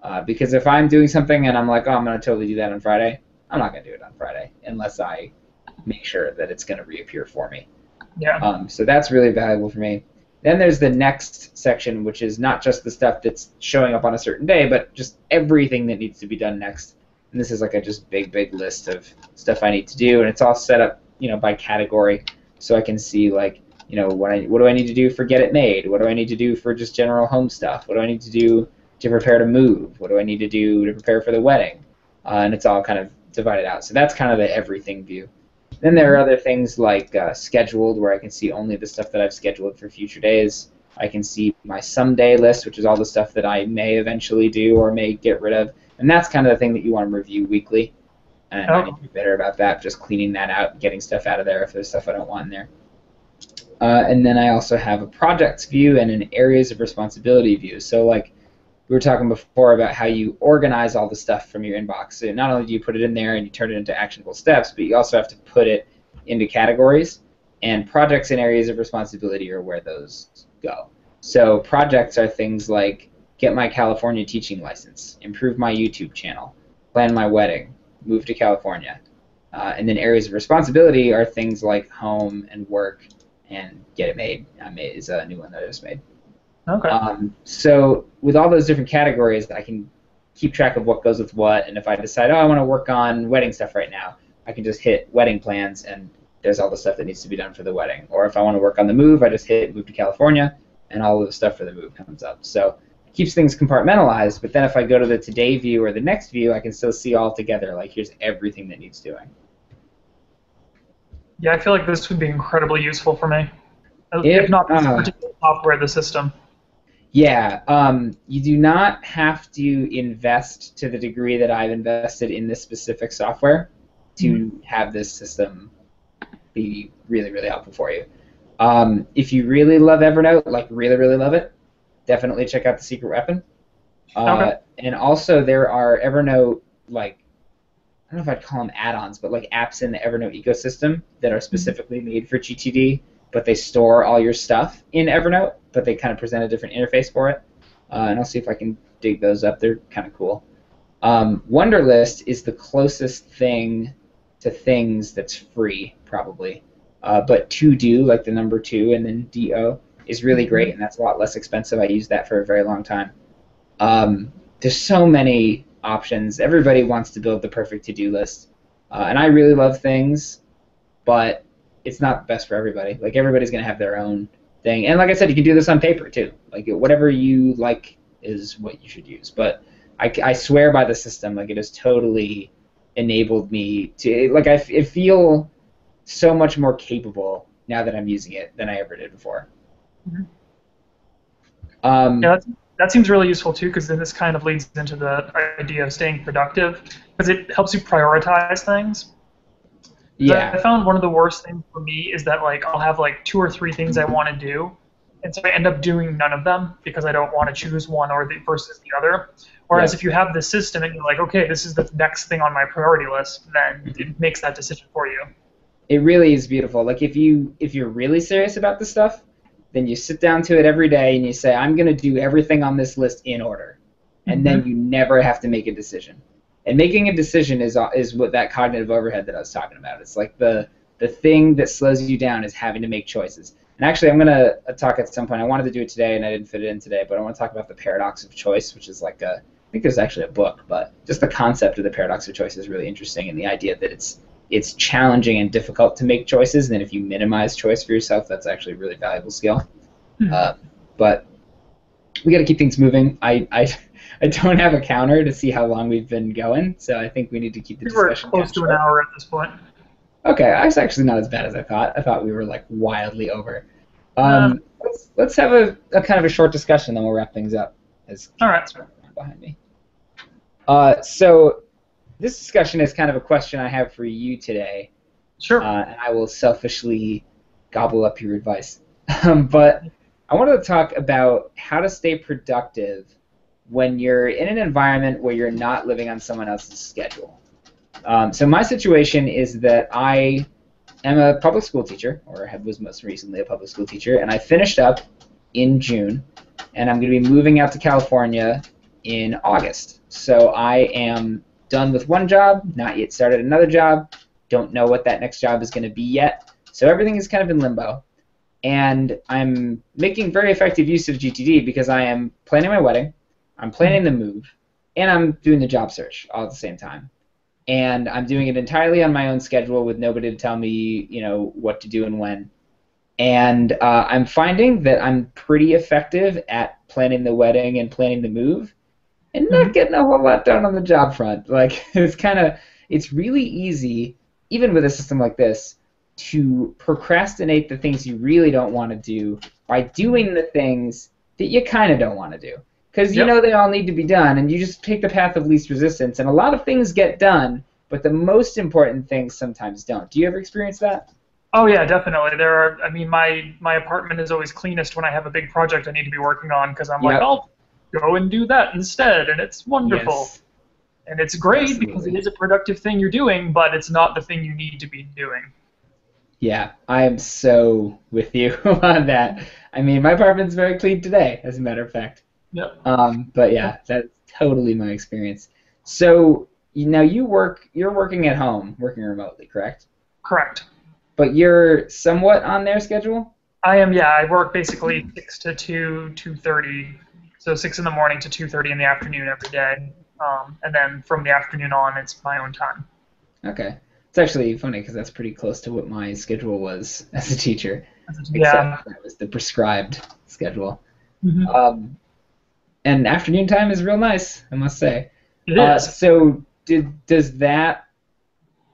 Uh, because if I'm doing something and I'm like, oh, I'm going to totally do that on Friday, I'm not going to do it on Friday unless I make sure that it's going to reappear for me. Yeah. Um, so that's really valuable for me. Then there's the next section, which is not just the stuff that's showing up on a certain day, but just everything that needs to be done next. And this is like a just big, big list of stuff I need to do, and it's all set up, you know, by category, so I can see like, you know, what I what do I need to do for Get It Made? What do I need to do for just general home stuff? What do I need to do to prepare to move? What do I need to do to prepare for the wedding? Uh, and it's all kind of divided out. So that's kind of the everything view. Then there are other things like uh, scheduled, where I can see only the stuff that I've scheduled for future days. I can see my someday list, which is all the stuff that I may eventually do or may get rid of. And that's kind of the thing that you want to review weekly. And oh. I need to be better about that, just cleaning that out, getting stuff out of there if there's stuff I don't want in there. Uh, and then I also have a projects view and an areas of responsibility view. So like, we were talking before about how you organize all the stuff from your inbox. So not only do you put it in there and you turn it into actionable steps, but you also have to put it into categories. And projects and areas of responsibility are where those go. So projects are things like get my California teaching license, improve my YouTube channel, plan my wedding, move to California. Uh, and then areas of responsibility are things like home and work and Get It Made. I made is a new one that I just made. Okay. Um, so with all those different categories, I can keep track of what goes with what, and if I decide, oh, I want to work on wedding stuff right now, I can just hit wedding plans, and there's all the stuff that needs to be done for the wedding. Or if I want to work on the move, I just hit move to California, and all of the stuff for the move comes up. So it keeps things compartmentalized, but then if I go to the today view or the next view, I can still see all together, like here's everything that needs doing. Yeah, I feel like this would be incredibly useful for me, if, if not this uh, particular software of the system. Yeah, um, you do not have to invest to the degree that I've invested in this specific software to mm-hmm. have this system be really, really helpful for you. Um, if you really love Evernote, like really, really love it, definitely check out The Secret Weapon. Uh, okay. And also there are Evernote, like, I don't know if I'd call them add-ons, but like apps in the Evernote ecosystem that are specifically made for G T D, but they store all your stuff in Evernote, but they kind of present a different interface for it. Uh, and I'll see if I can dig those up. They're kind of cool. Um, Wunderlist is the closest thing to Things that's free, probably. Uh, but To Do, like the number two, and then D O, is really great, and that's a lot less expensive. I used that for a very long time. Um, there's so many options. Everybody wants to build the perfect to-do list. Uh, and I really love Things, but it's not best for everybody. Like, everybody's going to have their own thing. And like I said, you can do this on paper, too. Like, whatever you like is what you should use. But I, I swear by the system. Like, it has totally enabled me to, like, I, I feel so much more capable now that I'm using it than I ever did before. Mm-hmm. um, yeah, that's, that seems really useful, too, because then this kind of leads into the idea of staying productive, because it helps you prioritize things. Yeah. I found one of the worst things for me is that, like, I'll have, like, two or three things I want to do, and so I end up doing none of them because I don't want to choose one or the versus the other. Whereas yeah. if you have the system and you're like, okay, this is the next thing on my priority list, then it makes that decision for you. It really is beautiful. Like, if you if you're really serious about this stuff, then you sit down to it every day and you say, I'm going to do everything on this list in order, and mm-hmm. then you never have to make a decision. And making a decision is is what that cognitive overhead that I was talking about. It's like the the thing that slows you down is having to make choices. And actually, I'm going to talk at some point. I wanted to do it today, and I didn't fit it in today, but I want to talk about the paradox of choice, which is like a, I think there's actually a book, but just the concept of the paradox of choice is really interesting, and the idea that it's it's challenging and difficult to make choices, and then if you minimize choice for yourself, that's actually a really valuable skill. Mm-hmm. uh, but we got to keep things moving. I, I I don't have a counter to see how long we've been going, so I think we need to keep the discussion going. We're close to an hour at this point. Okay, I was actually not as bad as I thought. I thought we were like wildly over. Um, um, let's let's have a, a kind of a short discussion, then we'll wrap things up. As all right, behind me. Uh, so. This discussion is kind of a question I have for you today. Sure. Uh, and I will selfishly gobble up your advice. Um, but I wanted to talk about how to stay productive when you're in an environment where you're not living on someone else's schedule. Um, so my situation is that I am a public school teacher, or was most recently a public school teacher, and I finished up in June, and I'm going to be moving out to California in August. So I am done with one job, not yet started another job, don't know what that next job is going to be yet, so everything is kind of in limbo. And I'm making very effective use of G T D because I am planning my wedding, I'm planning the move, and I'm doing the job search all at the same time. And I'm doing it entirely on my own schedule with nobody to tell me, you know, what to do and when. And uh, I'm finding that I'm pretty effective at planning the wedding and planning the move, and not getting a whole lot done on the job front. Like, it's kind of, it's really easy, even with a system like this, to procrastinate the things you really don't want to do by doing the things that you kind of don't want to do. Because you yep. know they all need to be done, and you just take the path of least resistance. And a lot of things get done, but the most important things sometimes don't. Do you ever experience that? Oh, yeah, definitely. There are, I mean, my, my apartment is always cleanest when I have a big project I need to be working on, because I'm yep. like, oh, go and do that instead, and it's wonderful. Yes. And it's great Absolutely. Because it is a productive thing you're doing, but it's not the thing you need to be doing. Yeah, I am so with you on that. I mean, my apartment's very clean today, as a matter of fact. Yep. Um, but yeah, that's totally my experience. So you now you work, you're working at home, working remotely, correct? Correct. But you're somewhat on their schedule? I am, yeah. I work basically six to two, two thirty. So six in the morning to two thirty in the afternoon every day, um, and then from the afternoon on, it's my own time. Okay. It's actually funny because that's pretty close to what my schedule was as a teacher, yeah. except that was the prescribed schedule. Mm-hmm. Um, and afternoon time is real nice, I must say. It uh, is. So did, does that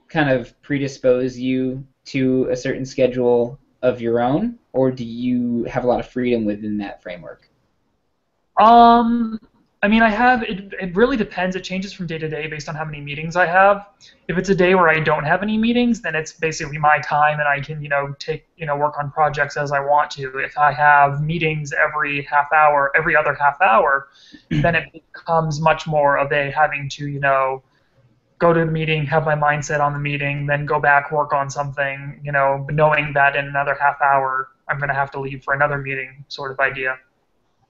kind of predispose you to a certain schedule of your own, or do you have a lot of freedom within that framework? Um, I mean, I have, it, it really depends. It changes from day to day based on how many meetings I have. If it's a day where I don't have any meetings, then it's basically my time and I can, you know, take, you know, work on projects as I want to. If I have meetings every half hour, every other half hour, then it becomes much more of a having to, you know, go to the meeting, have my mindset on the meeting, then go back, work on something, you know, knowing that in another half hour I'm going to have to leave for another meeting sort of idea.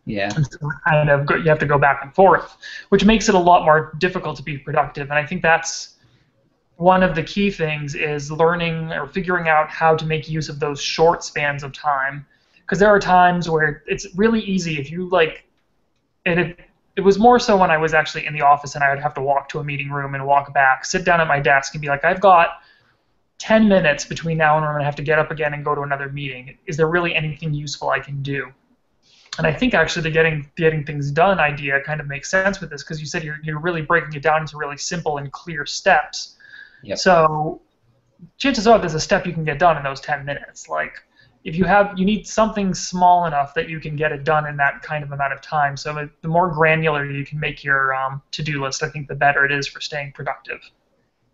Yeah. So kind of go, you have to go back and forth, which makes it a lot more difficult to be productive. And I think that's one of the key things is learning or figuring out how to make use of those short spans of time. Because there are times where it's really easy if you like, and it, it was more so when I was actually in the office and I would have to walk to a meeting room and walk back, sit down at my desk and be like, I've got ten minutes between now and when I have to get up again and go to another meeting. Is there really anything useful I can do? And I think actually the getting getting things done idea kind of makes sense with this because you said you're you're really breaking it down into really simple and clear steps. Yep. So chances are there's a step you can get done in those ten minutes. Like if you have you need something small enough that you can get it done in that kind of amount of time. So it, the more granular you can make your um, to-do list, I think the better it is for staying productive.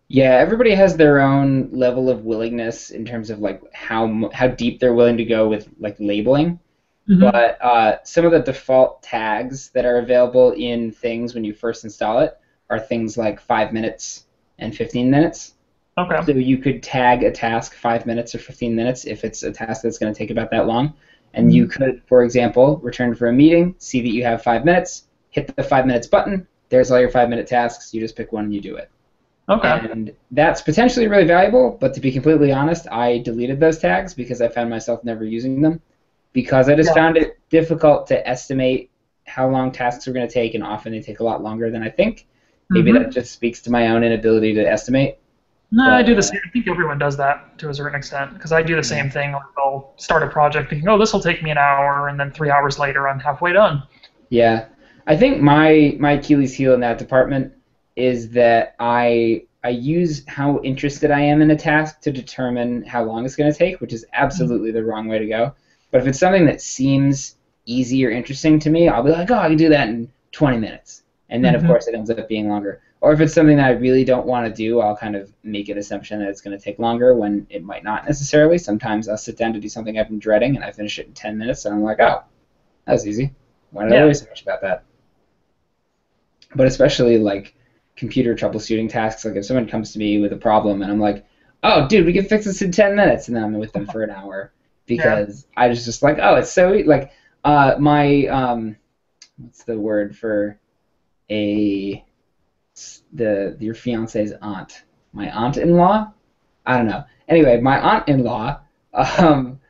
Yeah, everybody has their own level of willingness in terms of like how how deep they're willing to go with like labeling. Mm-hmm. But uh, some of the default tags that are available in Things when you first install it are things like five minutes and fifteen minutes. Okay. So you could tag a task five minutes or fifteen minutes if it's a task that's going to take about that long. And you could, for example, return for a meeting, see that you have five minutes, hit the five minutes button, there's all your five minute tasks, you just pick one and you do it. Okay. And that's potentially really valuable, but to be completely honest, I deleted those tags because I found myself never using them. Because I just yeah. found it difficult to estimate how long tasks were going to take, and often they take a lot longer than I think. Maybe mm-hmm. that just speaks to my own inability to estimate. No, but, I do the same. I think everyone does that to a certain extent, because I do the same thing. I'll start a project thinking, oh, this will take me an hour, and then three hours later I'm halfway done. Yeah. I think my, my Achilles heel in that department is that I... I use how interested I am in a task to determine how long it's going to take, which is absolutely mm-hmm. the wrong way to go. But if it's something that seems easy or interesting to me, I'll be like, oh, I can do that in twenty minutes. And then, mm-hmm. of course, it ends up being longer. Or if it's something that I really don't want to do, I'll kind of make an assumption that it's going to take longer when it might not necessarily. Sometimes I'll sit down to do something I've been dreading, and I finish it in ten minutes, and I'm like, oh, that was easy. Why did yeah. I worry so much about that? But especially, like, computer troubleshooting tasks. Like, if someone comes to me with a problem, and I'm like, oh, dude, we can fix this in ten minutes, and then I'm with them for an hour. Because yeah. I was just like, oh, it's so, like, uh, my, um, what's the word for a, the, your fiance's aunt? My aunt-in-law? I don't know. Anyway, my aunt-in-law um,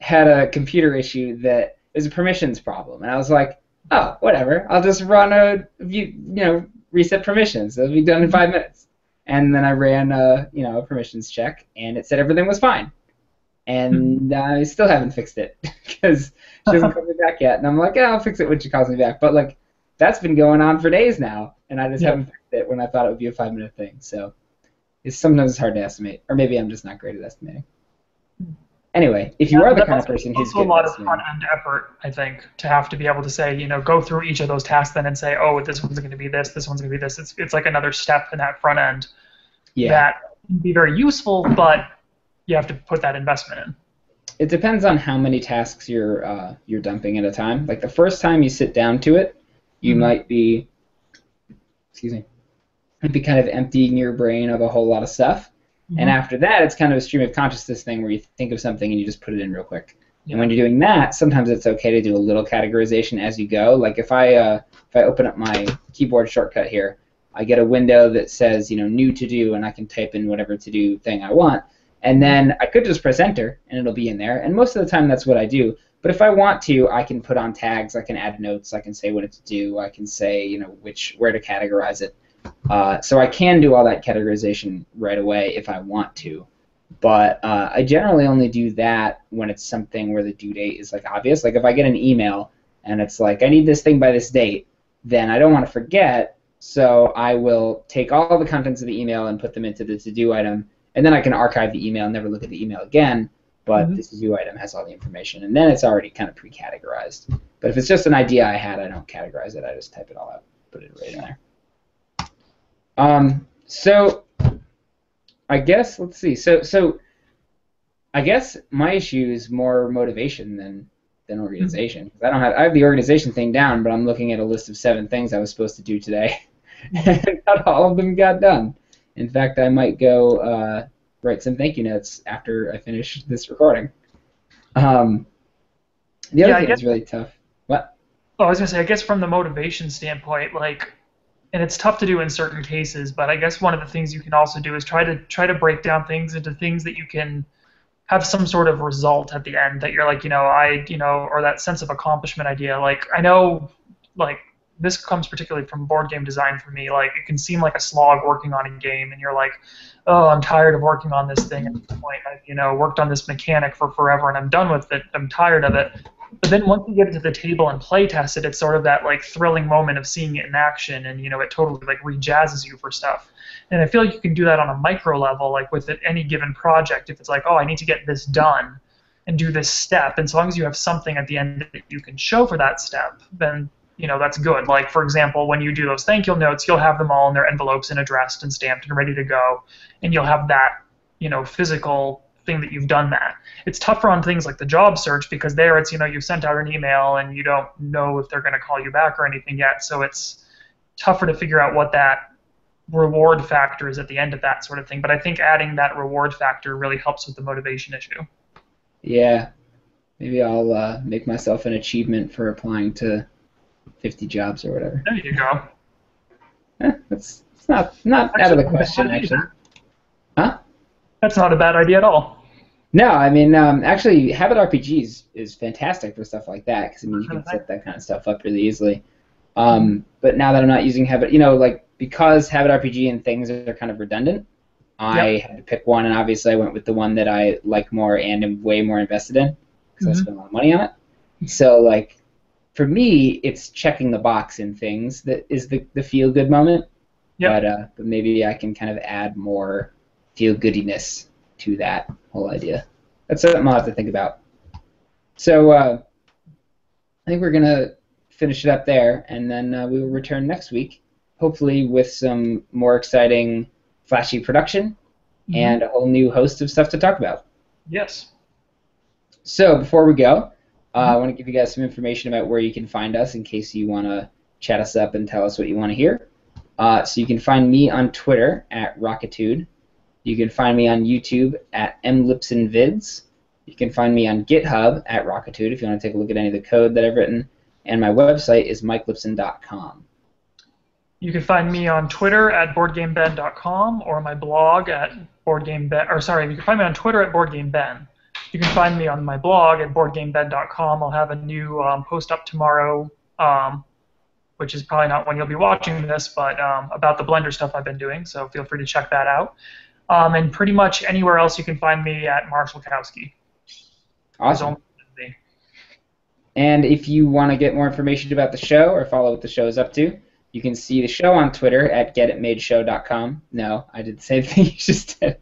had a computer issue that was a permissions problem. And I was like, oh, whatever. I'll just run a, you, you know, reset permissions. It'll be done in five minutes. And then I ran a, you know, a permissions check, and it said everything was fine. And I still haven't fixed it because she hasn't called me back yet. And I'm like, yeah, I'll fix it when she calls me back. But, like, that's been going on for days now, and I just yeah. haven't fixed it when I thought it would be a five-minute thing. So it's sometimes it's hard to estimate, or maybe I'm just not great at estimating. Anyway, if you yeah, are the kind of person who's good at estimating. It's also a lot of front-end effort, I think, to have to be able to say, you know, go through each of those tasks then and say, oh, this one's going to be this, this one's going to be this. It's, it's like another step in that front end yeah. that can be very useful, but you have to put that investment in. It depends on how many tasks you're uh, you're dumping at a time. Like the first time you sit down to it, you mm-hmm. might be, excuse me, might be kind of emptying your brain of a whole lot of stuff. Mm-hmm. And after that, it's kind of a stream of consciousness thing where you think of something and you just put it in real quick. Yeah. And when you're doing that, sometimes it's okay to do a little categorization as you go. Like if I uh, if I open up my keyboard shortcut here, I get a window that says, you know, new to do, and I can type in whatever to do thing I want. And then I could just press enter, and it'll be in there. And most of the time, that's what I do. But if I want to, I can put on tags. I can add notes. I can say what it's to do. I can say, you know, which where to categorize it. Uh, so I can do all that categorization right away if I want to. But uh, I generally only do that when it's something where the due date is like obvious. Like if I get an email and it's like, I need this thing by this date, then I don't want to forget. So I will take all the contents of the email and put them into the to-do item. And then I can archive the email and never look at the email again, but mm-hmm. this to-do item has all the information. And then it's already kind of pre-categorized. But if it's just an idea I had, I don't categorize it. I just type it all out. put it right in there. Um, so I guess let's see. So so I guess my issue is more motivation than than organization. I don't have I have the organization thing down, but I'm looking at a list of seven things I was supposed to do today, and not all of them got done. In fact, I might go uh, write some thank you notes after I finish this recording. Um, the other yeah, thing is really tough. What? Oh, I was gonna say, I guess from the motivation standpoint, like, and it's tough to do in certain cases, but I guess one of the things you can also do is try to try to break down things into things that you can have some sort of result at the end that you're like, you know, I, you know, or that sense of accomplishment idea. Like, I know, like, this comes particularly from board game design for me. Like, it can seem like a slog working on a game, and you're like, oh, I'm tired of working on this thing at this point. I've, you know, worked on this mechanic for forever, and I'm done with it. I'm tired of it. But then once you get it to the table and play test it, it's sort of that, like, thrilling moment of seeing it in action, and, you know, it totally, like, rejazzes you for stuff. And I feel like you can do that on a micro level, like with any given project. If it's like, oh, I need to get this done and do this step, and as long as you have something at the end that you can show for that step, then, you know, that's good. Like, for example, when you do those thank you notes, you'll have them all in their envelopes and addressed and stamped and ready to go, and you'll have that, you know, physical thing that you've done that. It's tougher on things like the job search, because there it's, you know, you've sent out an email and you don't know if they're going to call you back or anything yet, so it's tougher to figure out what that reward factor is at the end of that sort of thing. But I think adding that reward factor really helps with the motivation issue. Yeah. Maybe I'll uh, make myself an achievement for applying to fifty jobs or whatever. There you go. Eh, that's, that's not, not actually, out of the question, actually. Huh? That's not a bad idea at all. No, I mean, um, actually, Habit R P Gs is fantastic for stuff like that, because, I mean, you can set that kind of stuff up really easily. Um, but now that I'm not using Habit, you know, like, because Habit R P G and Things are kind of redundant, I yep. had to pick one, and obviously I went with the one that I like more and am way more invested in, because mm-hmm. I spent a lot of money on it. So, like, for me, it's checking the box in Things that is the, the feel-good moment, yep. but, uh, but maybe I can kind of add more feel-goodiness to that whole idea. That's something I'll have to think about. So uh, I think we're going to finish it up there, and then uh, we will return next week, hopefully with some more exciting, flashy production mm-hmm. and a whole new host of stuff to talk about. Yes. So before we go, uh, mm-hmm. I want to give you guys some information about where you can find us in case you want to chat us up and tell us what you want to hear. Uh, so you can find me on Twitter at Rockitude. You can find me on YouTube at mlipsonvids. You can find me on GitHub at Rockitude if you want to take a look at any of the code that I've written. And my website is mike lipson dot com. You can find me on Twitter at board game ben dot com or my blog at board game ben. Or sorry, you can find me on Twitter at board game ben. You can find me on my blog at board game ben dot com. I'll have a new um, post up tomorrow, um, which is probably not when you'll be watching this, but um, about the Blender stuff I've been doing. So feel free to check that out. Um, and pretty much anywhere else you can find me at Marshalkowski. Awesome. And if you want to get more information about the show or follow what the show is up to, you can see the show on Twitter at get it made show dot com. No, I did the same thing you just did.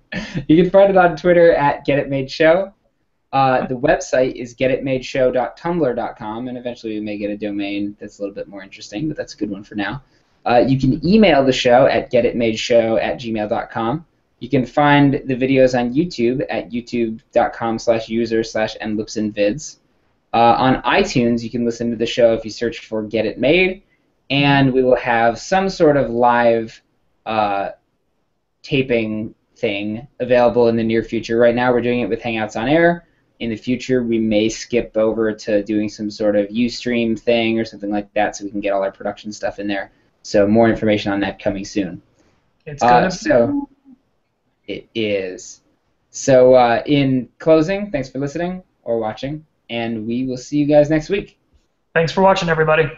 You can find it on Twitter at get it made show. Uh, the website is get it made show dot tumblr dot com, and eventually we may get a domain that's a little bit more interesting, but that's a good one for now. Uh, you can email the show at get it made show at gmail dot com. You can find the videos on YouTube at youtube dot com slash user slash mlipsonvids. Uh, on iTunes, you can listen to the show if you search for Get It Made, and we will have some sort of live uh, taping thing available in the near future. Right now, we're doing it with Hangouts on Air. In the future, we may skip over to doing some sort of Ustream thing or something like that, so we can get all our production stuff in there. So more information on that coming soon. It's kind of so. It is. So uh, in closing, thanks for listening or watching, and we will see you guys next week. Thanks for watching, everybody.